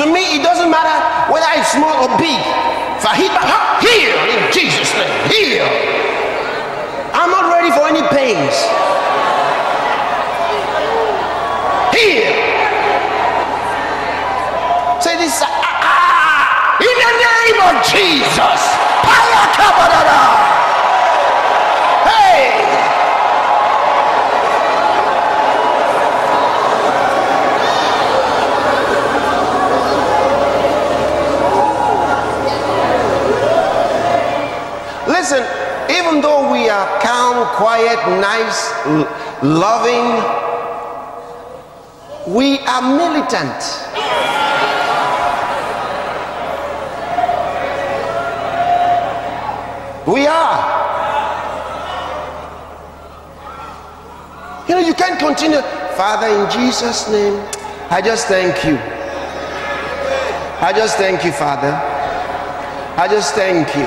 To me, it doesn't matter whether it's small or big. Heal in Jesus' name. Heal. I'm not ready sorry for any pains. Heal. Say this. In the name of Jesus. Hey. Listen, even though we are calm, quiet, nice, loving, we are militant. We are. You know, you can't continue. Father, in Jesus' name, I just thank you. I just thank you, Father. I just thank you.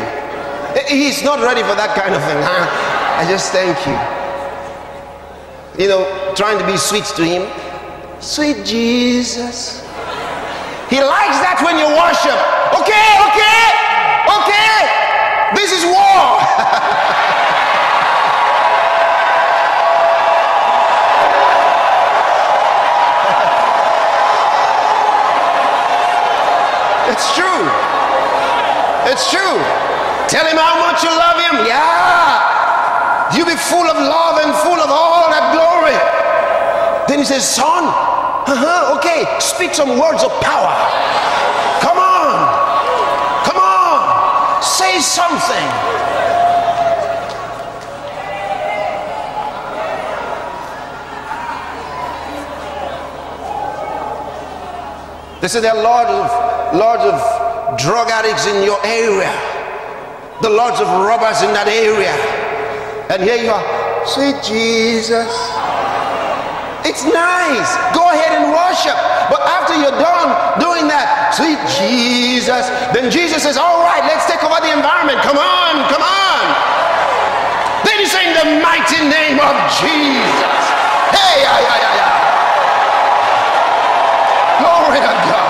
He's not ready for that kind of thing. I just thank you. You know, trying to be sweet to him. Sweet Jesus. He likes that when you worship. Okay, okay, okay. This is war. It's true. It's true. Tell him how much you love him. Yeah. You be full of love and full of all that glory. Then he says, son, okay, speak some words of power. Come on. Come on. Say something. They say there are lords of drug addicts in your area. The lords of robbers in that area, and here you are, sweet Jesus. It's nice, go ahead and worship, but after you're done doing that, sweet Jesus, then Jesus says, all right, let's take over the environment. Come on, come on. Then you say, in the mighty name of Jesus. Hey, yeah, yeah, yeah, yeah. Glory to God.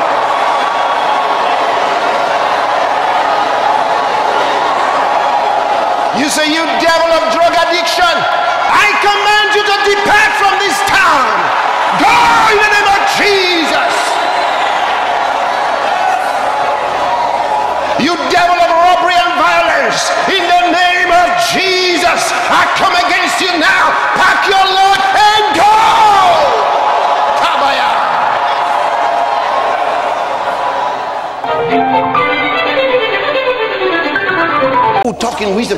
You say, you devil of drug addiction, I command you to depart from this town. Go in the name of Jesus. You devil of robbery and violence, in the name of Jesus, I come against you now. Pack your load and go. Kabaya. Talking wisdom.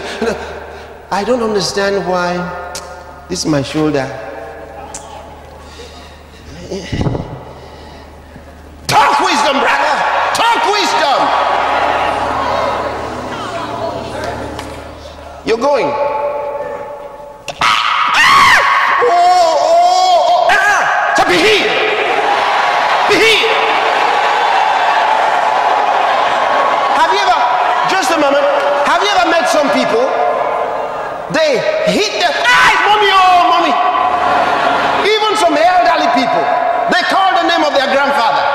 I don't understand why this is my shoulder. Talk wisdom, brother. Talk wisdom. You're going. So be healed. Be healed. Have you ever, just a moment, have you ever met some people? They hit them. Hey, mommy, oh, mommy. Even some elderly people, they call the name of their grandfather.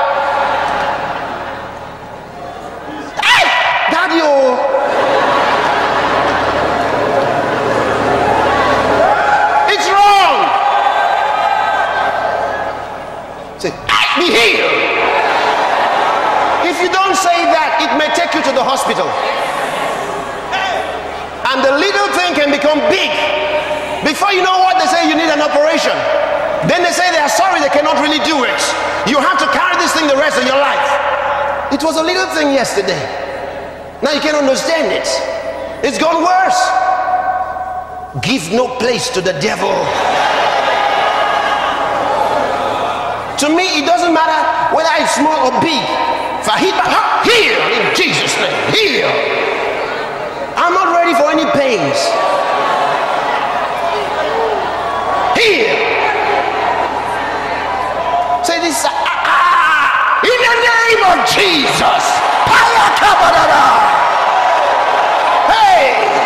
Hey, daddy, oh. It's wrong. Say, hey, be healed. If you don't say that, it may take you to the hospital. And the little thing can become big. Before you know what, they say you need an operation. Then they say they are sorry, they cannot really do it. You have to carry this thing the rest of your life. It was a little thing yesterday. Now you can understand it. It's gone worse. Give no place to the devil. To me, it doesn't matter whether it's small or big. Heal in Jesus' name. Heal. I'm not ready for any pains. Heal. Say this. In the name of Jesus. Hey.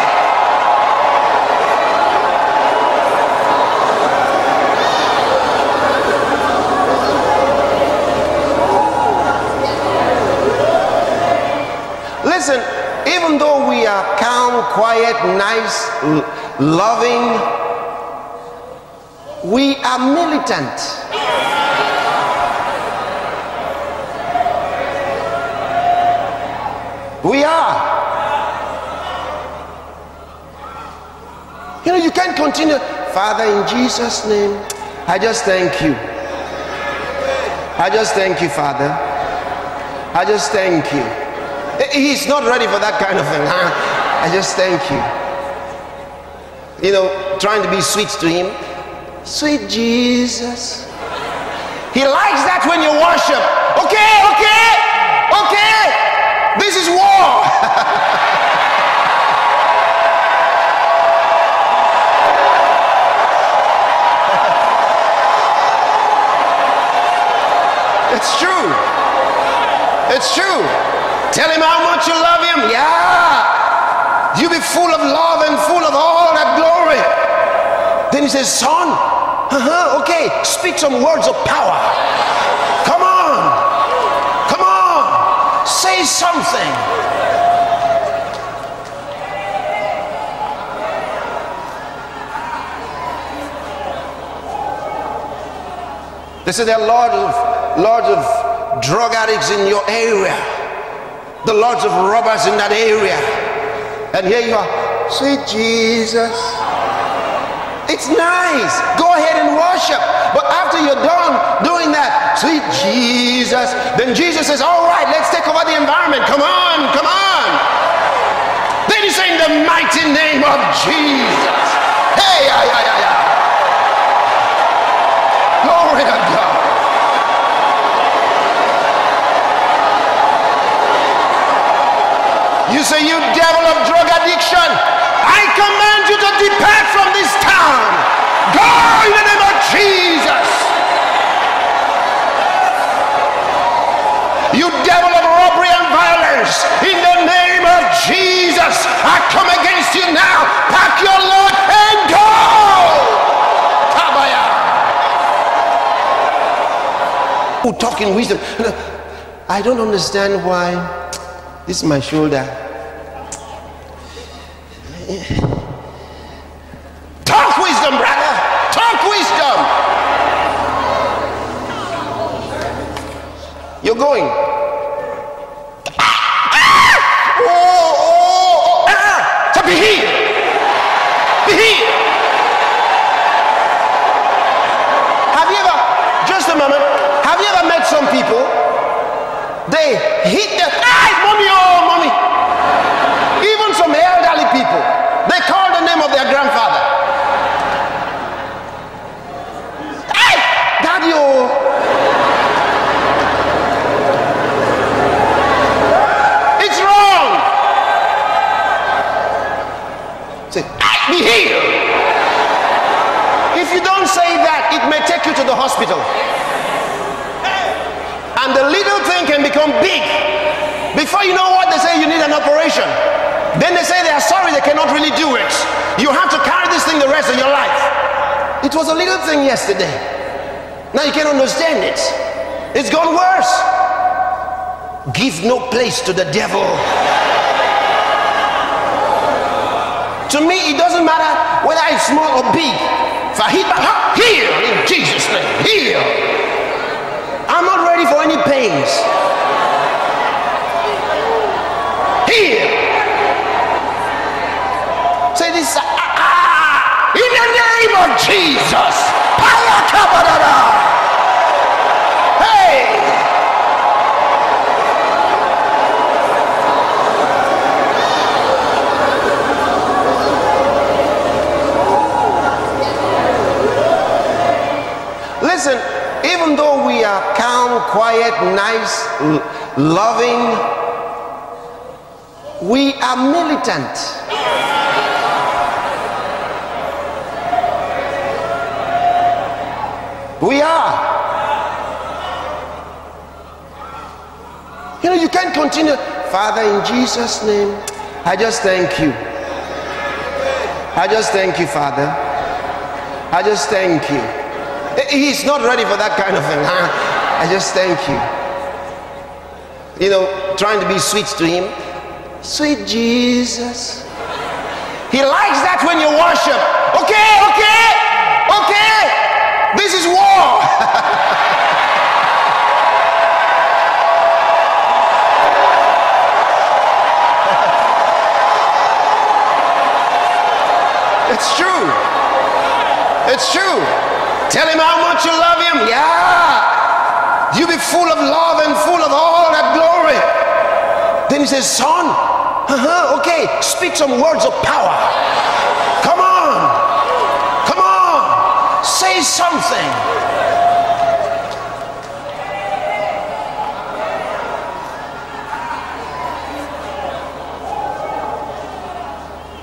Listen. Even though we are calm, quiet, nice, loving. We are militant. We are. You know, you can't continue. Father, in Jesus' name, I just thank you. I just thank you, Father. I just thank you. He's not ready for that kind of thing. I just thank you. You know, trying to be sweet to him. Sweet Jesus. He likes that when you worship. Okay, okay, okay. This is war. It's true. It's true. Tell him how much you love him. Yeah. You be full of love and full of all that glory. Then he says, son, okay, speak some words of power. Come on. Come on. Say something. This is their lords of drug addicts in your area, the lords of robbers in that area, and here you are, sweet Jesus. It's nice, go ahead and worship, but after you're done doing that, sweet Jesus, then Jesus says, all right, let's take over the environment. Come on, come on. Then you say, in the mighty name of Jesus. Hey, ay, ay, ay, ay. Glory to God. You say, you devil of drug addiction, I command you to depart from this town. Go in the name of Jesus. You devil of robbery and violence, in the name of Jesus, I come against you now. Pack your load and go. Kabaya. Who talking wisdom? I don't understand why. This is my shoulder. Talk wisdom, brother. Talk wisdom. You're going. So be healed. Be healed. Have you ever, just a moment, have you ever met some people? They hit the mommy, oh mommy. Even some elderly people, they call the name of their grandfather. Hey, daddy, oh. It's wrong. Say, be healed. If you don't say that, it may take you to the hospital. And the little thing can become big. Before you know what, they say you need an operation. Then they say they are sorry, they cannot really do it. You have to carry this thing the rest of your life. It was a little thing yesterday. Now you can understand it. It's gone worse. Give no place to the devil. To me, it doesn't matter whether it's small or big. Heal in Jesus' name. Heal. I'm not ready for any pains. Heal. Say this, in the name of Jesus. Hey. Listen, even though we are calm, quiet, nice, loving, we are militant. We are. You know, you can't continue. Father, in Jesus' name, I just thank you. I just thank you, Father. I just thank you. He's not ready for that kind of thing. I just thank you. You know, trying to be sweet to him. Sweet Jesus. He likes that when you worship. Okay, okay, okay. This is war. It's true. It's true. Tell him how much you love him. Yeah. You be full of love and full of all that glory. Then he says, son, okay, speak some words of power. Come on. Come on. Say something.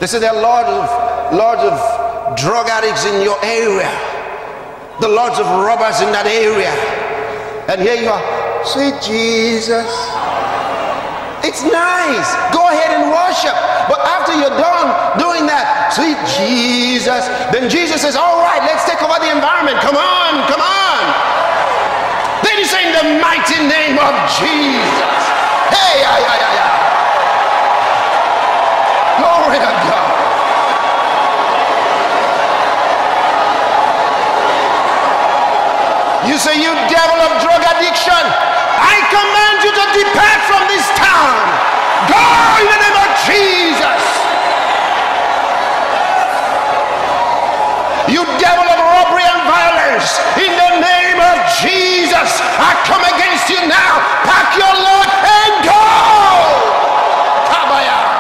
This is their lords of drug addicts in your area, the lords of robbers in that area, and here you are, sweet Jesus. It's nice, go ahead and worship, but after you're done doing that, sweet Jesus, then Jesus says, all right, let's take over the environment. Come on, come on. Then you say, in the mighty name of Jesus. Hey, glory to God. You say, you devil of drug addiction, I command you to depart from this town. Go in the name of Jesus. You devil of robbery and violence, in the name of Jesus, I come against you now. Pack your load and go. Kabaya.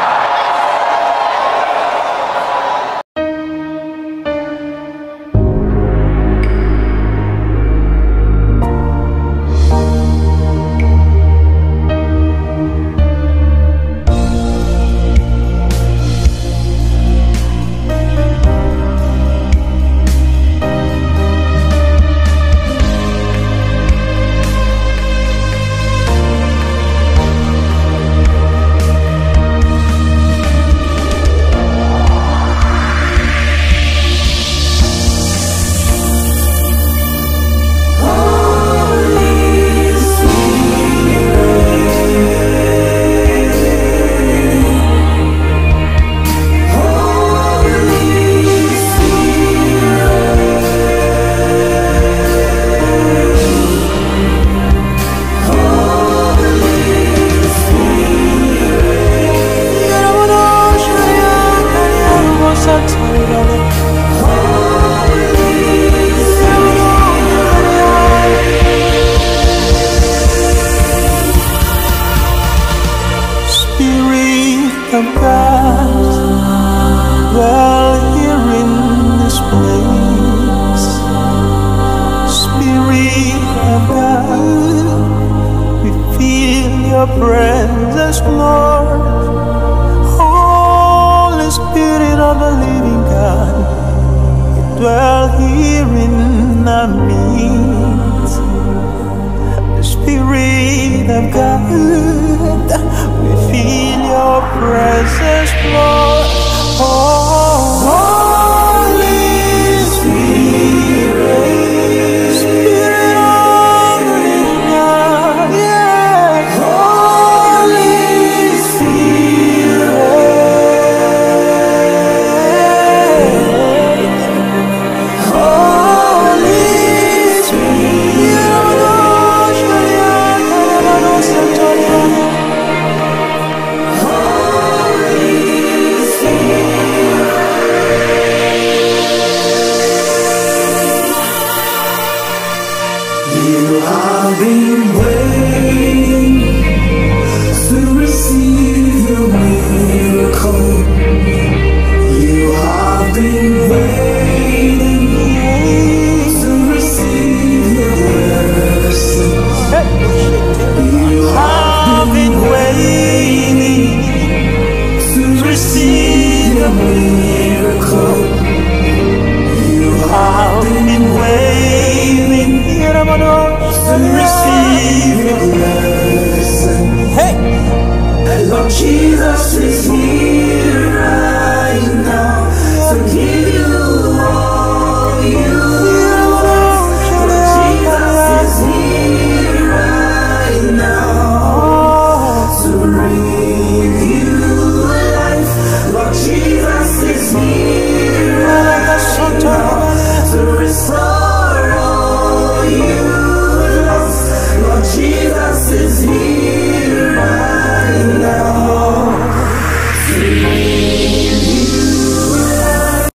Receive your